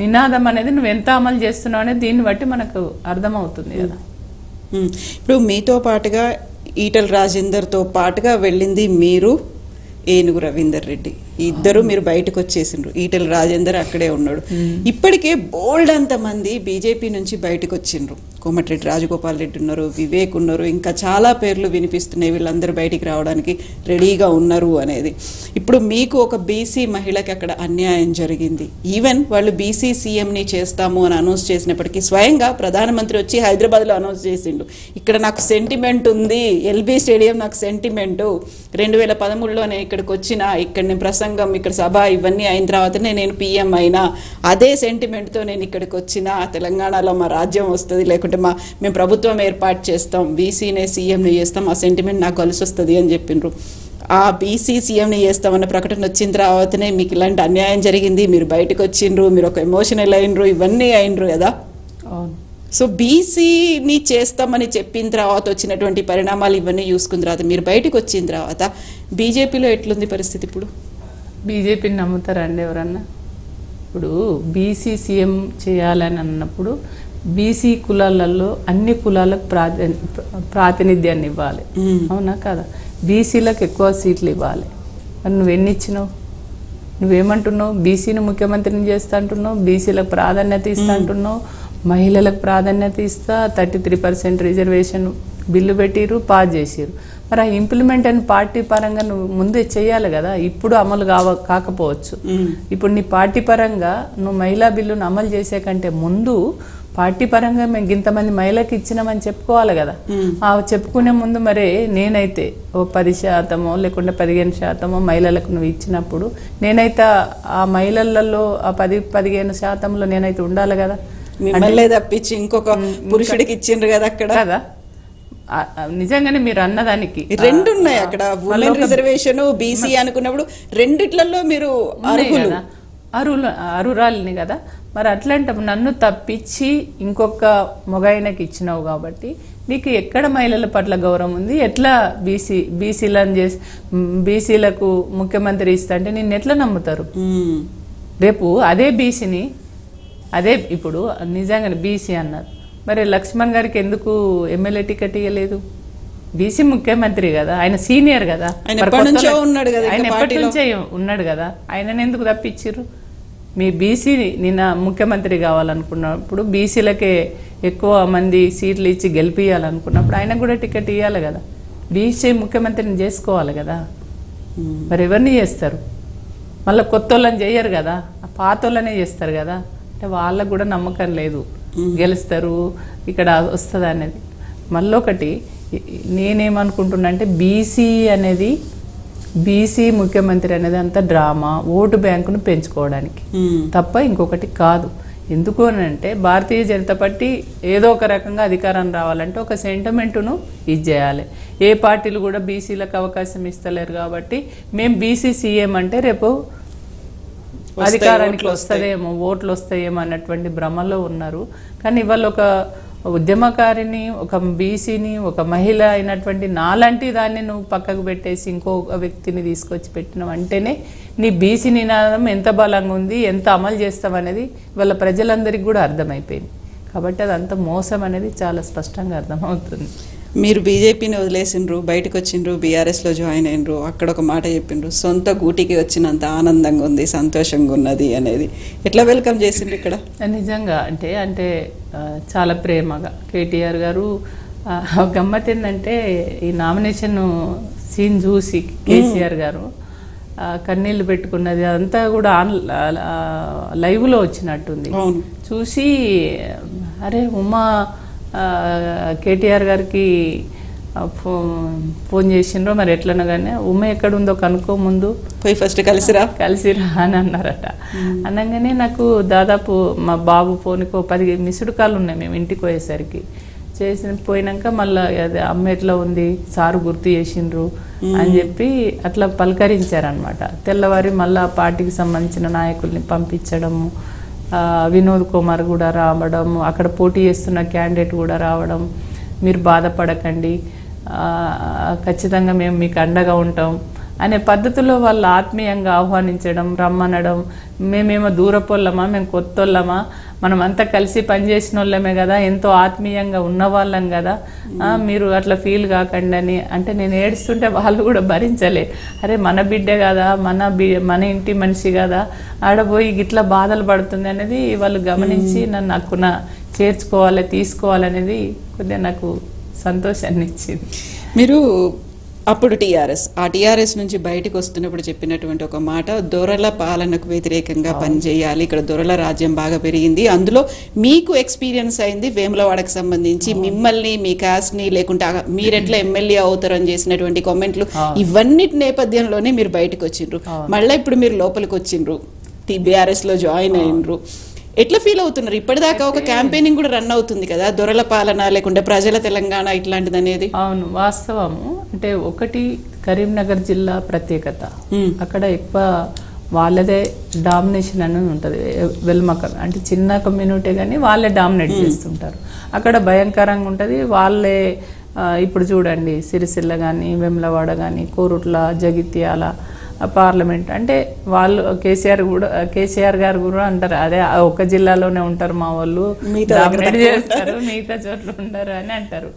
నినాదం అనేది నువ్వు ఎంత అమలు చేస్తున్నావు అనేది దీన్ని బట్టి మనకు అర్థమవుతుంది కదా. ఇప్పుడు మీతో పాటుగా ఈటల రాజేందర్తో పాటుగా వెళ్ళింది మీరు, ఏనుగు రవీందర్ రెడ్డి, ఇద్దరు మీరు బయటకు వచ్చేసిండ్రు. ఈటల రాజేందర్ అక్కడే ఉన్నాడు. ఇప్పటికే బోల్డ్ అంతమంది బీజేపీ నుంచి బయటకు వచ్చిండ్రు. కోమటిరెడ్డి రాజగోపాల్ రెడ్డి ఉన్నారు, వివేక్ ఉన్నారు, ఇంకా చాలా పేర్లు వినిపిస్తున్నాయి. వీళ్ళందరూ బయటికి రావడానికి రెడీగా ఉన్నారు అనేది. ఇప్పుడు మీకు ఒక బీసీ మహిళకి అక్కడ అన్యాయం జరిగింది. ఈవెన్ వాళ్ళు బీసీ సీఎంని చేస్తాము అని అనౌన్స్ చేసినప్పటికీ స్వయంగా ప్రధానమంత్రి వచ్చి హైదరాబాద్లో అనౌన్స్ చేసిండు, ఇక్కడ నాకు సెంటిమెంట్ ఉంది, ఎల్బీ స్టేడియం నాకు సెంటిమెంటు, రెండు వేల పదమూడులో నేను ఇక్కడికి వచ్చిన, ఇక్కడ నేను ప్రసంగం, ఇక్కడ సభ ఇవన్నీ అయిన తర్వాతనే నేను పీఎం అయినా, అదే సెంటిమెంట్తో నేను ఇక్కడికి వచ్చిన, తెలంగాణలో మా రాజ్యం వస్తుంది, లేకుంటే మా మేము ప్రభుత్వం ఏర్పాటు చేస్తాం, బీసీనే సీఎంని చేస్తాం, ఆ సెంటిమెంట్ నాకు కలిసి వస్తుంది అని చెప్పినారు. ఆ బీసీ సీఎంని చేస్తామన్న ప్రకటన వచ్చిన తర్వాతనే మీకు ఇలాంటి అన్యాయం జరిగింది, మీరు బయటకు వచ్చిండ్రు, మీరు ఒక ఎమోషనల్ అయినరు, ఇవన్నీ అయినరు కదా. సో బీసీని చేస్తామని చెప్పిన తర్వాత వచ్చినటువంటి పరిణామాలు ఇవన్నీ చూసుకున్న తర్వాత మీరు బయటకు వచ్చిన తర్వాత బీజేపీలో ఎట్లుంది పరిస్థితి ఇప్పుడు? బీజేపీని నమ్ముతారండి ఎవరన్నా? ఇప్పుడు బీసీ సీఎం చేయాలని అన్నప్పుడు బీసీ కులాలలో అన్ని కులాలకు ప్రాతి ప్రాతినిధ్యాన్ని ఇవ్వాలి, అవునా కదా? బీసీలకు ఎక్కువ సీట్లు ఇవ్వాలి. మరి నువ్వెన్ని ఇచ్చినావు? నువ్వేమంటున్నావు? బీసీని ముఖ్యమంత్రిని చేస్తా అంటున్నావు, బీసీలకు ప్రాధాన్యత ఇస్తా అంటున్నావు, మహిళలకు ప్రాధాన్యత ఇస్తా, thirty three percent reservation bill పెట్టిరు, పాస్ చేసిరు. మరి ఆ ఇంప్లిమెంట్ అని పార్టీ పరంగా నువ్వు ముందే చేయాలి కదా. ఇప్పుడు అమలు కావ కాకపోవచ్చు. ఇప్పుడు నీ పార్టీ పరంగా నువ్వు మహిళా బిల్లును అమలు చేసే కంటే ముందు పార్టీ పరంగా మేము ఇంతమంది మహిళకి ఇచ్చినామని చెప్పుకోవాలి కదా. ఆ చెప్పుకునే ముందు మరి నేనైతే ఓ పది శాతమో లేకుంటే పదిహేను శాతమో మహిళలకు నువ్వు ఇచ్చినప్పుడు నేనైతే ఆ మహిళలలో ఆ పది పదిహేను శాతంలో నేనైతే ఉండాలి కదా. మళ్ళీ తప్పించి ఇంకొక పురుషుడికి ఇచ్చిండ్రు కదా అక్కడ కదా. నిజంగానే మీరు అన్నదానికి రెండు ఉన్నాయి అక్కడ, ఉమెన్ రిజర్వేషన్ బీసీ అనుకున్నప్పుడు రెండిట్లలో మీరు అరులు అరురాలిని కదా. మరి అట్లాంటి నన్ను తప్పించి ఇంకొక మొగాయనకి ఇచ్చినావు కాబట్టి నీకు ఎక్కడ మహిళల పట్ల గౌరవం ఉంది? ఎట్లా బీసీ బీసీలను చేసి బీసీలకు ముఖ్యమంత్రి ఇస్తా అంటే నిన్ను ఎట్లా నమ్ముతారు? రేపు అదే బీసీని అదే ఇప్పుడు నిజంగానే బీసీ అన్నారు, మరి లక్ష్మణ్ గారికి ఎందుకు ఎమ్మెల్యే టికెట్ ఇవ్వలేదు? బీసీ ముఖ్యమంత్రి కదా, ఆయన సీనియర్ కదా, ఆయన ఎప్పటి నుంచే ఉన్నాడు కదా, ఆయనను ఎందుకు తప్పించారు? మీ బీసీ నిన్న ముఖ్యమంత్రి కావాలనుకున్నప్పుడు బీసీలకే ఎక్కువ మంది సీట్లు ఇచ్చి గెలిపియాలనుకున్నప్పుడు ఆయన కూడా టికెట్ ఇవ్వాలి కదా, బీసీ ముఖ్యమంత్రిని చేసుకోవాలి కదా. మరి ఎవరిని చేస్తారు? మళ్ళీ కొత్త వాళ్ళని చేయరు కదా, పాత వాళ్ళనే చేస్తారు కదా. అంటే వాళ్ళకు కూడా నమ్మకం లేదు గెలుస్తారు ఇక్కడ వస్తుంది అనేది. మళ్ళీ ఒకటి నేనేమనుకుంటున్నా అంటే బీసీ అనేది బీసీ ముఖ్యమంత్రి అనేది అంత డ్రామా ఓటు బ్యాంకును పెంచుకోవడానికి తప్ప ఇంకొకటి కాదు. ఎందుకు అని అంటే భారతీయ జనతా పార్టీ ఏదో ఒక రకంగా అధికారం రావాలంటే ఒక సెంటిమెంట్ను ఇది చేయాలి. ఏ పార్టీలు కూడా బీసీలకు అవకాశం ఇస్తలేరు కాబట్టి మేము బీసీ సీఎం అంటే రేపు అధికారానికి వస్తదేమో ఓట్లు వస్తాయేమో అన్నటువంటి భ్రమలో ఉన్నారు. కానీ ఇవాళ ఒక ఉద్యమకారిని, ఒక బీసీని, ఒక మహిళ అయినటువంటి నాలాంటి దాన్ని నువ్వు పక్కకు పెట్టేసి ఇంకో వ్యక్తిని తీసుకొచ్చి పెట్టినావు అంటేనే నీ బీసీ నినాదం ఎంత బలంగా ఉంది, ఎంత అమలు చేస్తామనేది వాళ్ళ ప్రజలందరికీ కూడా అర్థమైపోయింది. కాబట్టి అదంత మోసం అనేది చాలా స్పష్టంగా అర్థమవుతుంది. మీరు బీజేపీని వదిలేసిండ్రు, బయటకు వచ్చిండ్రు, బీఆర్ఎస్లో జాయిన్ అయినరు, అక్కడ ఒక మాట చెప్పిండ్రు, సొంత గూటికి వచ్చినంత ఆనందంగా ఉంది, సంతోషంగా ఉన్నది అనేది. ఎట్లా వెల్కమ్ చేసిండ్రు ఇక్కడ? నిజంగా అంటే అంటే చాలా ప్రేమగా కేటీఆర్ గారు. గమ్మత్ ఏంటంటే ఈ నామినేషన్ సీన్ చూసి కేసీఆర్ గారు కన్నీళ్ళు పెట్టుకున్నది అదంతా కూడా ఆన్ లైవ్లో వచ్చినట్టుంది. చూసి అరే ఉమా కేటీఆర్ గారికి ఫో ఫోన్ చేసిండ్రో మరి ఎట్లనో కానీ ఉమ్మ ఎక్కడుందో కనుక్కో ముందు పోయి ఫస్ట్ కలిసిరా కలిసిరా అని అన్నారట. అనగానే నాకు దాదాపు మా బాబు ఫోన్కి పది మిస్డ్ కాళ్ళు ఉన్నాయి మేము ఇంటికి పోయేసరికి. చేసిన పోయినాక మళ్ళీ అది అమ్మ ఎట్లా ఉంది సారు గుర్తు చేసిండ్రు అని చెప్పి అట్లా పలకరించారనమాట. తెల్లవారి మళ్ళీ ఆ పార్టీకి సంబంధించిన నాయకుల్ని పంపించడము, వినోద్ కుమార్ కూడా రావడం, అక్కడ పోటీ చేస్తున్న క్యాండిడేట్ కూడా రావడం, మీరు బాధపడకండి, ఖచ్చితంగా మేము మీకు అండగా ఉంటాం అనే పద్ధతిలో వాళ్ళు ఆత్మీయంగా ఆహ్వానించడం, రమ్మనడం. మేమేమో దూరపోళ్ళమా, మేము కొత్త వాళ్ళమా, మనం అంతా కలిసి పనిచేసిన వాళ్ళమే కదా, ఎంతో ఆత్మీయంగా ఉన్నవాళ్ళం కదా, మీరు అట్లా ఫీల్ కాకండి అని. అంటే నేను ఏడుస్తుంటే వాళ్ళు కూడా భరించలే. అరే మన బిడ్డ కదా, మన బి మన ఇంటి మనిషి కదా, ఆడపోయి ఇట్లా బాధలు పడుతుంది అనేది వాళ్ళు గమనించి నన్ను అక్కున చేర్చుకోవాలి తీసుకోవాలనేది కొద్దిగా నాకు సంతోషాన్ని ఇచ్చింది. మీరు అప్పుడు టీఆర్ఎస్ ఆ టీఆర్ఎస్ నుంచి బయటకు వస్తున్నప్పుడు చెప్పినటువంటి ఒక మాట, దొరల పాలనకు వ్యతిరేకంగా పనిచేయాలి, ఇక్కడ దొరల రాజ్యం బాగా పెరిగింది, అందులో మీకు ఎక్స్పీరియన్స్ అయింది వేములవాడకు సంబంధించి, మిమ్మల్ని మీ కాస్ట్ని లేకుంటే మీరెట్లా ఎమ్మెల్యే అవుతారని చేసినటువంటి కామెంట్లు, ఇవన్నిటి నేపథ్యంలోనే మీరు బయటకు వచ్చిండ్రు. మళ్ళీ ఇప్పుడు మీరు లోపలికి వచ్చిండ్రు, బీఆర్ఎస్లో జాయిన్ అయినరు, ఎట్లా ఫీల్ అవుతున్నారు? ఇప్పటిదాకా ఒక క్యాంపెయినింగ్ కూడా రన్ అవుతుంది కదా, దొరల పాలన లేకుంటే ప్రజల తెలంగాణ ఇట్లాంటిది అనేది. అవును వాస్తవము. అంటే ఒకటి కరీంనగర్ జిల్లా ప్రత్యేకత, అక్కడ ఎక్కువ వాళ్ళదే డామినేషన్ అనేది ఉంటుంది. వెల్మక అంటే చిన్న కమ్యూనిటీ కానీ వాళ్ళే డామినేట్ చేస్తుంటారు. అక్కడ భయంకరంగా ఉంటుంది వాళ్ళే. ఇప్పుడు చూడండి సిరిసిల్ల కానీ, వెమ్లవాడ కానీ, కోరుట్ల, జగిత్యాల పార్లమెంట్ అంటే వాళ్ళు కేసీఆర్ కూడా కేసీఆర్ గారు కూడా అంటారు అదే ఒక జిల్లాలోనే ఉంటారు మా వాళ్ళు, చేస్తారు మిగతా చోట్ల ఉంటారు అని అంటారు.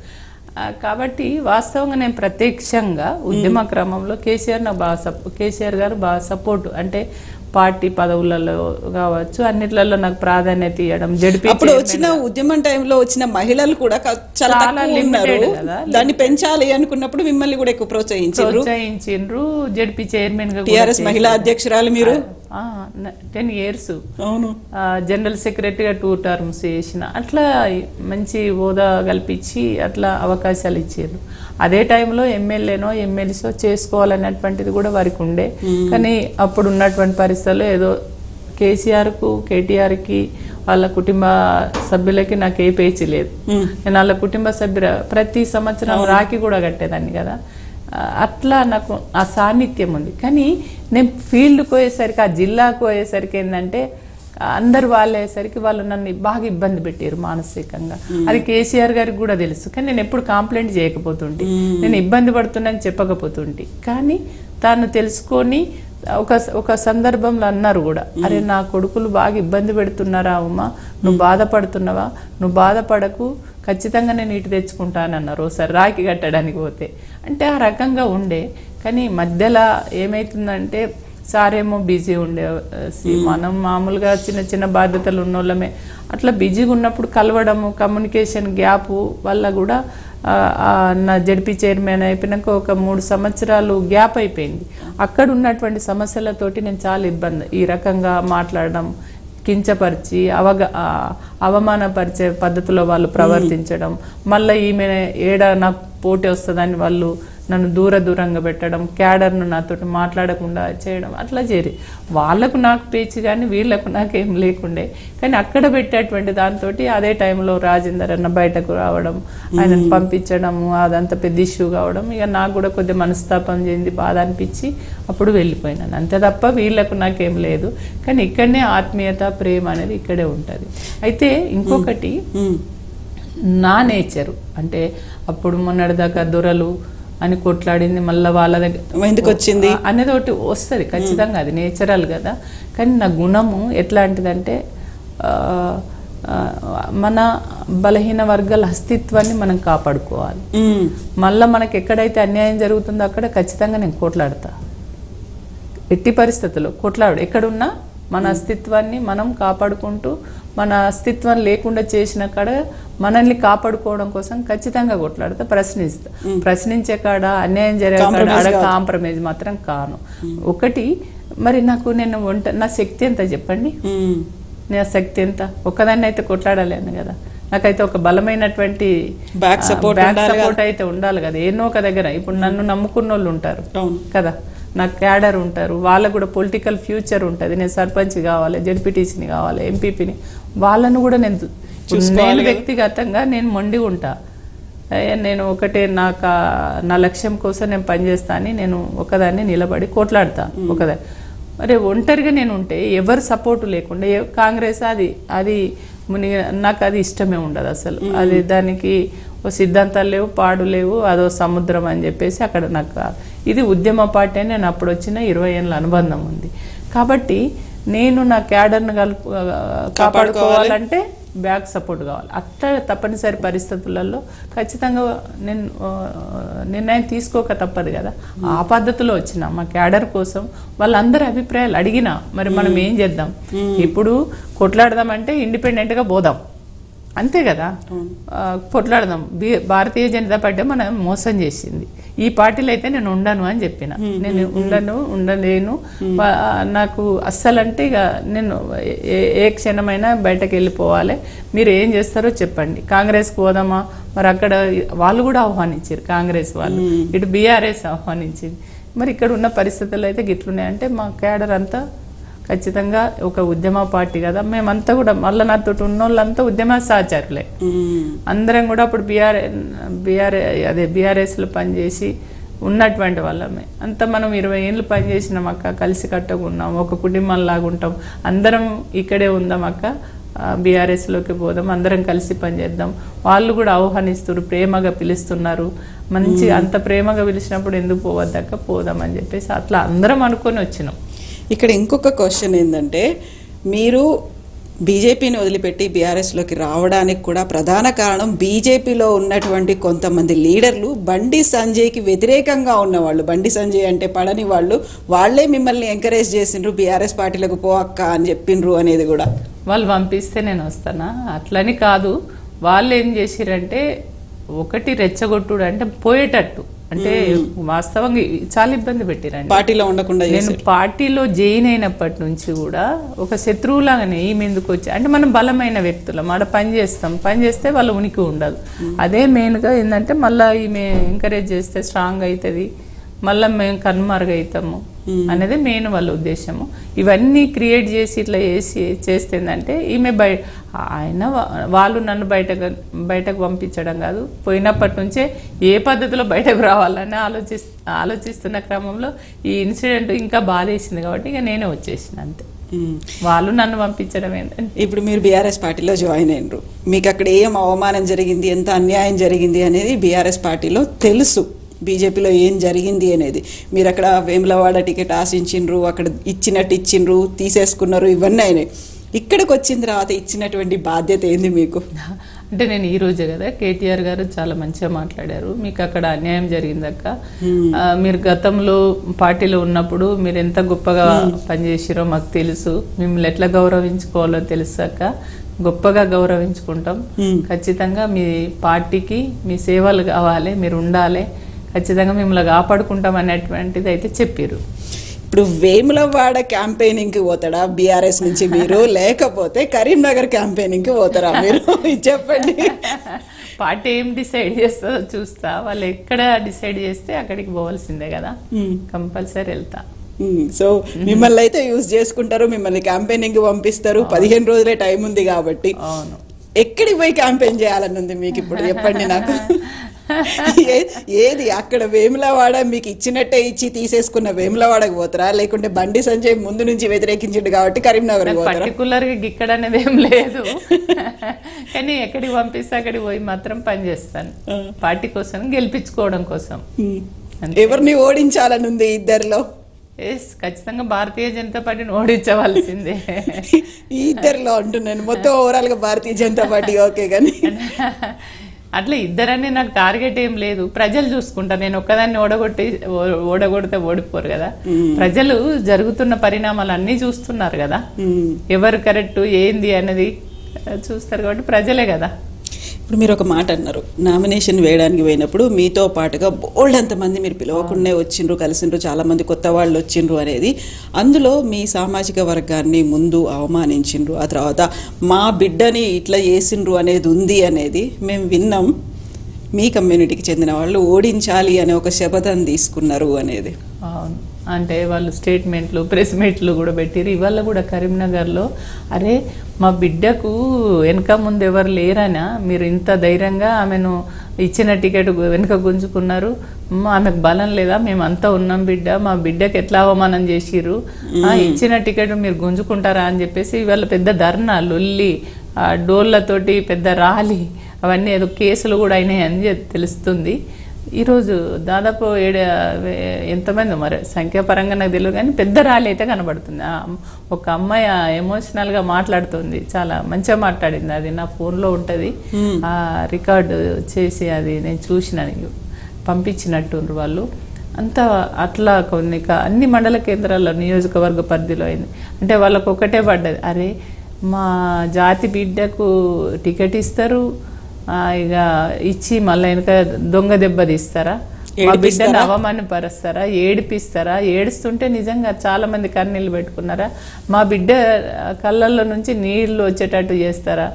కాబట్టి వాస్తవంగా నేను ప్రత్యక్షంగా ఉద్యమ క్రమంలో కేసీఆర్ నా బాగా సపో కేసీఆర్ గారు బాగా సపోర్టు. అంటే పార్టీ పదవులలో కావచ్చు అన్నిట్లలో నాకు ప్రాధాన్యత ఇవ్వడం. జడ్పీ అప్పుడు వచ్చిన ఉద్యమం టైంలో వచ్చిన మహిళలు కూడా చాలా లిమిటెడ్ కదా, దాన్ని పెంచాలి అనుకున్నప్పుడు మిమ్మల్ని కూడా ఎక్కువ ప్రోత్సహించారు ప్రోత్సహించిండ్రు జడ్పీ చైర్మన్ గా. టీఆర్ఎస్ మహిళా అధ్యక్షురాలు మీరు టెన్ ఇయర్స్ జనరల్ సెక్రటరీగా టూ టర్మ్స్ చేసిన, అట్లా మంచి హోదా కల్పించి అట్లా అవకాశాలు ఇచ్చారు. అదే టైంలో ఎమ్మెల్యేనో ఎమ్మెల్సో చేసుకోవాలనేటువంటిది కూడా వారికి ఉండే. కానీ అప్పుడు ఉన్నటువంటి పరిస్థితుల్లో ఏదో కేసీఆర్కు కేటీఆర్కి వాళ్ళ కుటుంబ సభ్యులకి నాకు ఏ పేచీ లేదు. నేను వాళ్ళ కుటుంబ సభ్యుల ప్రతి సంవత్సరం రాఖీ కూడా కట్టేదాన్ని కదా, అట్లా నాకు ఆ సాన్నిధ్యం ఉంది. కానీ నేను ఫీల్డ్కి పోయేసరికి ఆ జిల్లాకు పోయేసరికి ఏంటంటే అందరు వాళ్ళు అయ్యేసరికి వాళ్ళు నన్ను బాగా ఇబ్బంది పెట్టారు మానసికంగా. అది కేసీఆర్ గారికి కూడా తెలుసు. కానీ నేను ఎప్పుడు కాంప్లైంట్ చేయకపోతుంటే, నేను ఇబ్బంది పడుతున్నాను చెప్పకపోతుంటే, కానీ తాను తెలుసుకొని ఒక ఒక సందర్భంలో అన్నారు కూడా, అరే నా కొడుకులు బాగా ఇబ్బంది పెడుతున్నారా ఉమ్మా, నువ్వు బాధపడుతున్నావా, నువ్వు బాధపడకు, ఖచ్చితంగా నేను ఇటు తెచ్చుకుంటానన్నారు ఒకసారి రాఖీ కట్టడానికి పోతే. అంటే ఆ రకంగా ఉండే. కానీ మధ్యలో ఏమవుతుందంటే సారేమో బిజీ ఉండే మనం మామూలుగా చిన్న చిన్న బాధ్యతలు ఉన్నోళ్ళమే అట్లా బిజీగా ఉన్నప్పుడు కలవడము కమ్యూనికేషన్ గ్యాప్ వల్ల కూడా నా జెడ్పీ చైర్మన్ అయిపోయినాక ఒక మూడు సంవత్సరాలు గ్యాప్ అయిపోయింది. అక్కడ ఉన్నటువంటి సమస్యలతోటి నేను చాలా ఇబ్బంది ఈ రకంగా మాట్లాడడం కించపరిచి అవగా అవమానపరిచే పద్ధతిలో వాళ్ళు ప్రవర్తించడం మళ్ళీ ఈమె ఏడా నాకు పోటీ వస్తుందని వాళ్ళు నన్ను దూర దూరంగా పెట్టడం క్యాడర్ను నాతో మాట్లాడకుండా చేయడం అట్లా చేరి వాళ్ళకు నాకు పేచి కానీ వీళ్ళకు నాకేం లేకుండే కానీ అక్కడ పెట్టేటువంటి దాంతో అదే టైంలో రాజేందర్ అన్న బయటకు రావడం ఆయనను పంపించడము అదంతా పెద్ద ఇష్యూ కావడం ఇక నాకు కూడా కొద్దిగా మనస్తాపం చెంది బాధ అనిపించి అప్పుడు వెళ్ళిపోయినాను అంతే తప్ప వీళ్ళకు నాకేం లేదు. కానీ ఇక్కడనే ఆత్మీయత ప్రేమ అనేది ఇక్కడే ఉంటుంది. అయితే ఇంకొకటి నా నేచరు అంటే అప్పుడు మొన్నటిదాకా దొరలు అని కొట్లాడింది మళ్ళీ వాళ్ళ దగ్గర ఎందుకు వచ్చింది అనేది ఒకటి వస్తుంది ఖచ్చితంగా అది నేచురల్ కదా. కానీ నా గుణము ఎట్లాంటిదంటే మన బలహీన వర్గాల అస్తిత్వాన్ని మనం కాపాడుకోవాలి. మళ్ళీ మనకు ఎక్కడైతే అన్యాయం జరుగుతుందో అక్కడ ఖచ్చితంగా నేను కొట్లాడతా ఎట్టి పరిస్థితుల్లో కొట్లాడు ఎక్కడున్నా మన అస్తిత్వాన్ని మనం కాపాడుకుంటూ మన అస్తిత్వం లేకుండా చేసిన కాడ మనల్ని కాపాడుకోవడం కోసం ఖచ్చితంగా కొట్లాడతా ప్రశ్నిస్తా ప్రశ్నించే కాడ అన్యాయం జరిగే కాడ ఆడ కాంప్రమైజ్ మాత్రం కాను. ఒకటి మరి నాకు నేను వంట నా శక్తి ఎంత చెప్పండి నా శక్తి ఎంత ఒక్కదాన్ని అయితే కొట్లాడలేను కదా నాకైతే ఒక బలమైనటువంటి బ్యాక్ సపోర్ట్ అయితే ఉండాలి కదా ఏనో ఒక దగ్గర ఇప్పుడు నన్ను నమ్ముకున్న వాళ్ళు ఉంటారు కదా నాకు క్యాడర్ ఉంటారు వాళ్ళకు కూడా పొలిటికల్ ఫ్యూచర్ ఉంటుంది నేను సర్పంచ్ కావాలి జెడ్పీటీసీని కావాలి ఎంపీపీని వాళ్ళను కూడా నేను నేను వ్యక్తిగతంగా నేను మొండి ఉంటా నేను ఒకటే నాకు నా లక్ష్యం కోసం నేను పనిచేస్తా అని నేను ఒకదాన్ని నిలబడి కొట్లాడతా ఒకదాన్ని. మరి ఒంటరిగా నేను ఉంటే ఎవరు సపోర్టు లేకుండా కాంగ్రెస్ అది అది మునిగి నాకు అది ఇష్టమే ఉండదు అసలు అది దానికి ఓ సిద్ధాంతాలు లేవు పాడు లేవు అదో సముద్రం అని చెప్పేసి అక్కడ నాకు ఇది ఉద్యమ పార్టీ నేను అప్పుడు వచ్చిన ఇరవై ఏళ్ళ అనుబంధం ఉంది కాబట్టి నేను నా క్యాడర్ను కలుపు కాపాడుకోవాలంటే బ్యాక్ సపోర్ట్ కావాలి. అట్లా తప్పనిసరి పరిస్థితులలో ఖచ్చితంగా నేను నిర్ణయం తీసుకోక తప్పదు కదా ఆ పద్ధతిలో వచ్చిన మా క్యాడర్ కోసం వాళ్ళందరి అభిప్రాయాలు అడిగినా మరి మనం ఏం చేద్దాం ఇప్పుడు కొట్లాడదామంటే ఇండిపెండెంట్గా పోదాం అంతే కదా కొట్లాడదాం భారతీయ జనతా పార్టీ మనం మోసం చేసింది ఈ పార్టీలో అయితే నేను ఉండను అని చెప్పిన నేను ఉండను ఉండలేను నాకు అస్సలంటే ఇక నేను ఏ క్షణమైనా బయటకు వెళ్ళిపోవాలి మీరు ఏం చేస్తారో చెప్పండి కాంగ్రెస్కి పోదామా మరి అక్కడ వాళ్ళు కూడా ఆహ్వానించారు కాంగ్రెస్ వాళ్ళు ఇటు బీఆర్ఎస్ ఆహ్వానించింది మరి ఇక్కడ ఉన్న పరిస్థితులు అయితే గిట్లున్నాయంటే మా క్యాడర్ అంతా ఖచ్చితంగా ఒక ఉద్యమ పార్టీ కదా మేమంతా కూడా మళ్ళీ నాతో ఉన్నోళ్ళంతా ఉద్యమ సహచారులే అందరం కూడా అప్పుడు బీఆర్ఏ బీఆర్ఏ అదే బీఆర్ఎస్లో పనిచేసి ఉన్నటువంటి వాళ్ళమే అంతా మనం ఇరవై ఏళ్ళు పనిచేసినాం అక్క కలిసి కట్టుకున్నాం ఒక కుటుంబంలాగా ఉంటాం అందరం ఇక్కడే ఉందాం అక్క బీఆర్ఎస్లోకి పోదాం అందరం కలిసి పనిచేద్దాం వాళ్ళు కూడా ఆహ్వానిస్తున్నారు ప్రేమగా పిలుస్తున్నారు మంచి అంత ప్రేమగా పిలిచినప్పుడు ఎందుకు పోవద్దాక పోదామని చెప్పేసి అట్లా అందరం అనుకొని వచ్చినాం. ఇక్కడ ఇంకొక క్వశ్చన్ ఏంటంటే మీరు బీజేపీని వదిలిపెట్టి బీఆర్ఎస్లోకి రావడానికి కూడా ప్రధాన కారణం బీజేపీలో ఉన్నటువంటి కొంతమంది లీడర్లు బండి సంజయ్కి వ్యతిరేకంగా ఉన్నవాళ్ళు బండి సంజయ్ అంటే పడని వాళ్ళు వాళ్ళే మిమ్మల్ని ఎంకరేజ్ చేసిండ్రు బీఆర్ఎస్ పార్టీలకు పో అక్క అని చెప్పిండ్రు అనేది కూడా వాళ్ళు పంపిస్తే నేను వస్తానా అట్లని కాదు వాళ్ళు ఏం చేసిరంటే ఒకటి రెచ్చగొట్టుడు అంటే పోయేటట్టు అంటే వాస్తవంగా చాలా ఇబ్బంది పెట్టిరండి పార్టీలో ఉండకుండా నేను పార్టీలో జైన్ అయినప్పటి నుంచి కూడా ఒక శత్రువులాగానే ఈమె ఎందుకు వచ్చి అంటే మనం బలమైన వ్యక్తులం ఆడ పని చేస్తాం పని చేస్తే వాళ్ళ ఉనికి ఉండదు అదే మెయిన్గా ఏంటంటే మళ్ళీ ఈమె ఎంకరేజ్ చేస్తే స్ట్రాంగ్ అవుతుంది మళ్ళీ మేము కనుమరుగవుతాము అనేది మెయిన్ వాళ్ళ ఉద్దేశము ఇవన్నీ క్రియేట్ చేసి ఇట్లా చేసి చేస్తుందంటే ఈమె బయ ఆయన వాళ్ళు నన్ను బయటకు బయటకు పంపించడం కాదు పోయినప్పటి నుంచే ఏ పద్ధతిలో బయటకు రావాలని ఆలోచి ఆలోచిస్తున్న క్రమంలో ఈ ఇన్సిడెంట్ ఇంకా బాధేసింది కాబట్టి ఇక నేనే వచ్చేసిన అంతే వాళ్ళు నన్ను పంపించడం ఏంటంటే ఇప్పుడు మీరు బీఆర్ఎస్ పార్టీలో జాయిన్ అయినరు మీకు అక్కడ ఏం అవమానం జరిగింది ఎంత అన్యాయం జరిగింది అనేది బీఆర్ఎస్ పార్టీలో తెలుసు బీజేపీలో ఏం జరిగింది అనేది మీరు అక్కడ వేములవాడ టికెట్ ఆశించిండ్రు అక్కడ ఇచ్చినట్టు ఇచ్చిండ్రు తీసేసుకున్నారు ఇవన్నీ అయినాయి ఇక్కడికి వచ్చిన తర్వాత ఇచ్చినటువంటి బాధ్యత ఏంది మీకు అంటే నేను ఈ రోజే కదా కేటీఆర్ గారు చాలా మంచిగా మాట్లాడారు. మీకు అక్కడ అన్యాయం జరిగిందక్క, మీరు గతంలో పార్టీలో ఉన్నప్పుడు మీరు ఎంత గొప్పగా పనిచేసిరో మాకు తెలుసు, మిమ్మల్ని ఎట్లా గౌరవించుకోవాలో తెలుసాక గొప్పగా గౌరవించుకుంటాం. ఖచ్చితంగా మీ పార్టీకి మీ సేవలు కావాలి, మీరు ఉండాలి, ఖచ్చితంగా మిమ్మల్ని కాపాడుకుంటాం అనేటువంటిది అయితే చెప్పారు. ఇప్పుడు వేములవాడ క్యాంపెయినింగ్కి పోతాడా బీఆర్ఎస్ నుంచి మీరు, లేకపోతే కరీంనగర్ క్యాంపెయినింగ్కి పోతారా మీరు? చెప్పండి. పార్టీ ఏం డిసైడ్ చేస్తా చూస్తా, వాళ్ళు ఎక్కడ డిసైడ్ చేస్తే అక్కడికి పోవాల్సిందే కదా, కంపల్సరీ వెళ్తా. సో మిమ్మల్ని అయితే యూజ్ చేసుకుంటారు, మిమ్మల్ని క్యాంపెయినింగ్కి పంపిస్తారు. పదిహేను రోజులే టైం ఉంది కాబట్టి ఎక్కడికి పోయి క్యాంపెయిన్ చేయాలని ఉంది మీకు ఇప్పుడు? చెప్పండి నాకు, ఏది అక్కడ వేములవాడ మీకు ఇచ్చినట్టే ఇచ్చి తీసేసుకున్న వేములవాడకు పోతారా, లేకుంటే బండి సంజయ్ ముందు నుంచి వ్యతిరేకించిండు కాబట్టి కరీంనగర్ పోతారా? పర్టికులర్ గా ఇక్కడ అనేది ఏం లేదు, కానీ ఎక్కడికి పంపిస్తే అక్కడికి పోయి మాత్రం పనిచేస్తాను, పార్టీ కోసం గెలిపించుకోవడం కోసం. ఎవరిని ఓడించాలని ఉంది ఇద్దరిలో? ఖచ్చితంగా భారతీయ జనతా పార్టీని ఓడించవలసిందే ఇద్దరిలో అంటున్నాను, మొత్తం ఓవరాల్ గా భారతీయ జనతా పార్టీ. ఓకే, కానీ అట్లా ఇద్దరనే నాకు టార్గెట్ ఏం లేదు, ప్రజలు చూసుకుంటారు. నేను ఒక్కదాన్ని ఓడగొట్టి ఓడగొడితే ఓడిపోరు కదా, ప్రజలు జరుగుతున్న పరిణామాలు అన్నీ చూస్తున్నారు కదా, ఎవరు కరెక్ట్ ఏంది అనేది చూస్తారు కాబట్టి ప్రజలే కదా. ఇప్పుడు మీరు ఒక మాట అన్నారు, నామినేషన్ వేయడానికి పోయినప్పుడు మీతో పాటుగా బోల్డ్ అంతమంది మీరు పిలవకుండా వచ్చిండ్రు, కలిసిండ్రు, చాలామంది కొత్త వాళ్ళు వచ్చిండ్రు అనేది. అందులో మీ సామాజిక వర్గాన్ని ముందు అవమానించిండ్రు, ఆ తర్వాత మా బిడ్డని ఇట్లా చేసిండ్రు అనేది ఉంది అనేది మేము విన్నాం. మీ కమ్యూనిటీకి చెందిన వాళ్ళు ఓడించాలి అనే ఒక శపథం తీసుకున్నారు అనేది, అంటే వాళ్ళు స్టేట్మెంట్లు ప్రెస్ మీట్లు కూడా పెట్టిరు. ఇవాళ కూడా కరీంనగర్లో అరే మా బిడ్డకు వెనక ముందు ఎవరు లేరనా, మీరు ఇంత ధైర్యంగా ఆమెను ఇచ్చిన టికెట్ వెనుక గుంజుకున్నారు, ఆమెకు బలం లేదా, మేమంతా ఉన్నాం బిడ్డ, మా బిడ్డకు ఎట్లా అవమానం చేసిరు, ఇచ్చిన టికెట్ మీరు గుంజుకుంటారా అని చెప్పేసి ఇవాళ పెద్ద ధర్నా, లొల్లి, డోళ్ళతోటి పెద్ద రాలి, అవన్నీ ఏదో కేసులు కూడా అయినాయి అని తెలుస్తుంది. ఈరోజు దాదాపు ఏడు ఎంతమంది మరి సంఖ్యాపరంగా నాకు తెలియదు, కానీ పెద్ద ర్యాలీ అయితే కనబడుతుంది. ఒక అమ్మాయి ఎమోషనల్గా మాట్లాడుతుంది, చాలా మంచిగా మాట్లాడింది, అది నా ఫోన్లో ఉంటుంది, ఆ రికార్డు చేసి అది నేను చూసిన పంపించినట్టుండ్రు వాళ్ళు అంతా. అట్లా కొన్ని అన్ని మండల కేంద్రాల్లో నియోజకవర్గ పరిధిలో అయింది. అంటే వాళ్ళకు ఒకటే పడ్డది, అరే మా జాతి బిడ్డకు టికెట్ ఇస్తారు, ఇక ఇచ్చి మళ్ళీ వెనక దొంగ దెబ్బతీస్తారా, మా బిడ్డను అవమానపరుస్తారా, ఏడిపిస్తారా. ఏడుస్తుంటే నిజంగా చాలా మంది కన్నీళ్ళు పెట్టుకున్నారా, మా బిడ్డ కళ్ళల్లో నుంచి నీళ్లు వచ్చేటట్టు చేస్తారా,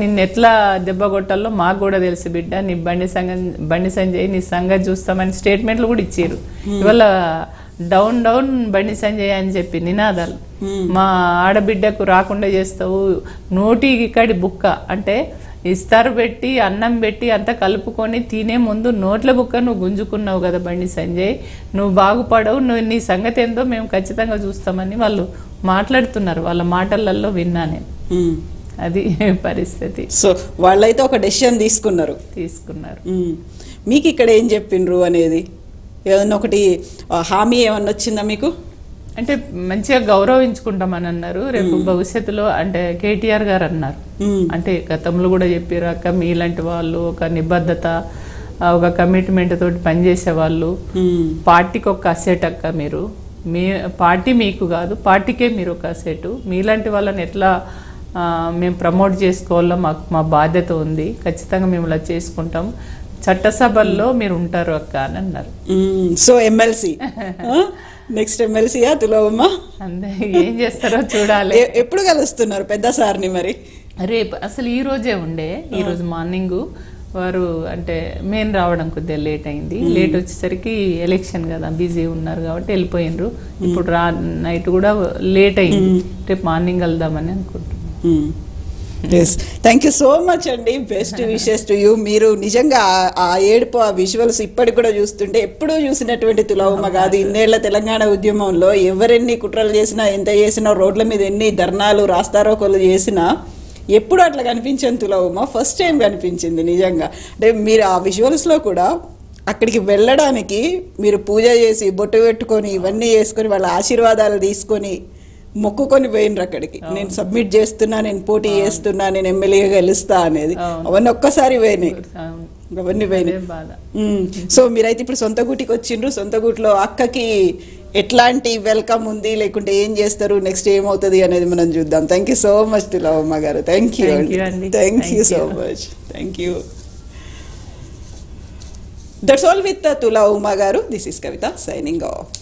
నిన్ను ఎట్లా దెబ్బ కొట్టాలో మాకు కూడా తెలుసు బిడ్డ, నీ బండి సంగ బండి సంజయ్ నీ సంగతి చూస్తామని స్టేట్మెంట్లు కూడా ఇచ్చారు. ఇవాళ డౌన్ డౌన్ బండి సంజయ్ అని చెప్పి నినాదాలు, మా ఆడబిడ్డకు రాకుండా చేస్తావు, నోటి ఇక్కడి బుక్క అంటే ఇస్తారు పెట్టి అన్నం పెట్టి అంతా కలుపుకొని తినే ముందు నోట్ల బుక్క నువ్వు గుంజుకున్నావు కదా బండి సంజయ్, నువ్వు బాగుపడవు, నువ్వు నీ సంగతి ఏందో మేము ఖచ్చితంగా చూస్తామని వాళ్ళు మాట్లాడుతున్నారు, వాళ్ళ మాటలలో విన్నా నేను. అది పరిస్థితి. సో వాళ్ళైతే ఒక డెసిషన్ తీసుకున్నారు తీసుకున్నారు మీకు ఇక్కడ ఏం చెప్పిండ్రు అనేది ఏదన్నా ఒకటి హామీ ఏమన్నా వచ్చిందా మీకు? అంటే మంచిగా గౌరవించుకుంటామని అన్నారు, రేపు భవిష్యత్తులో అంటే కేటీఆర్ గారు అన్నారు, అంటే గతంలో కూడా చెప్పారు అక్క మీలాంటి వాళ్ళు ఒక నిబద్ధత ఒక కమిట్మెంట్ తోటి పనిచేసే వాళ్ళు పార్టీకి ఒక అసెట్ అక్క మీరు, మీ పార్టీ మీకు కాదు పార్టీకే మీరు ఒక అసెట్, మీలాంటి వాళ్ళని ఎట్లా మేము ప్రమోట్ చేసుకోవాలో మాకు మా బాధ్యత ఉంది, ఖచ్చితంగా మేము ఇలా చేసుకుంటాం, చట్టసభల్లో మీరు ఉంటారు అక్క అని అన్నారు. సో ఎమ్మెల్సీ నెక్స్ట్ ఎమ్మెల్సీయా తులవమ్మ ఏం చేస్తారో చూడాలి. ఎప్పుడు కలుస్తున్నారు పెద్ద సార్ని మరి? రేపు అసలు ఈ రోజే ఉండే, ఈ రోజు మార్నింగ్ వారు అంటే మేము రావడం కొద్దిగా లేట్ అయింది, లేట్ వచ్చేసరికి ఎలక్షన్ కదా బిజీ ఉన్నారు కాబట్టి వెళ్ళిపోయినరు. ఇప్పుడు రా నైట్ కూడా లేట్ అయింది, రేపు మార్నింగ్ వెళ్దామని అనుకుంటున్నాం. థ్యాంక్ యూ సో మచ్ అండి, బెస్ట్ విషెస్ టు యూ. మీరు నిజంగా ఆ ఏడుపు ఆ విజువల్స్ ఇప్పటికి కూడా చూస్తుంటే ఎప్పుడూ చూసినటువంటి తులవమ్మ కాదు. ఇన్నేళ్ల తెలంగాణ ఉద్యమంలో ఎవరెన్ని కుట్రలు చేసినా ఎంత చేసినా రోడ్ల మీద ఎన్ని ధర్నాలు రాస్తారోకలు చేసినా ఎప్పుడు అట్లా కనిపించింది తులవమ్మ ఫస్ట్ టైం కనిపించింది నిజంగా. అంటే మీరు ఆ విజువల్స్లో కూడా అక్కడికి వెళ్ళడానికి మీరు పూజ చేసి బొట్టు పెట్టుకొని ఇవన్నీ చేసుకొని వాళ్ళ ఆశీర్వాదాలు తీసుకొని మొక్కుకొని పోయినరు అక్కడికి, నేను సబ్మిట్ చేస్తున్నా, నేను పోటీ చేస్తున్నా, నేను ఎమ్మెల్యే గెలుస్తా అనేది. అవన్నీ ఒక్కసారి పోయినాయి, అవన్నీ పోయినాయి. సో మీరైతే ఇప్పుడు సొంత గూటికి వచ్చిండ్రు, సొంత గూటిలో అక్కకి ఎట్లాంటి వెల్కమ్ ఉంది, లేకుంటే ఏం చేస్తారు, నెక్స్ట్ ఏమవుతుంది అనేది మనం చూద్దాం. థ్యాంక్ యూ సో మచ్ తులవమ్మ గారు, thank you, thank you so much, thank you. That's all with తులవమ్మ గారు. This is Kavitha signing of.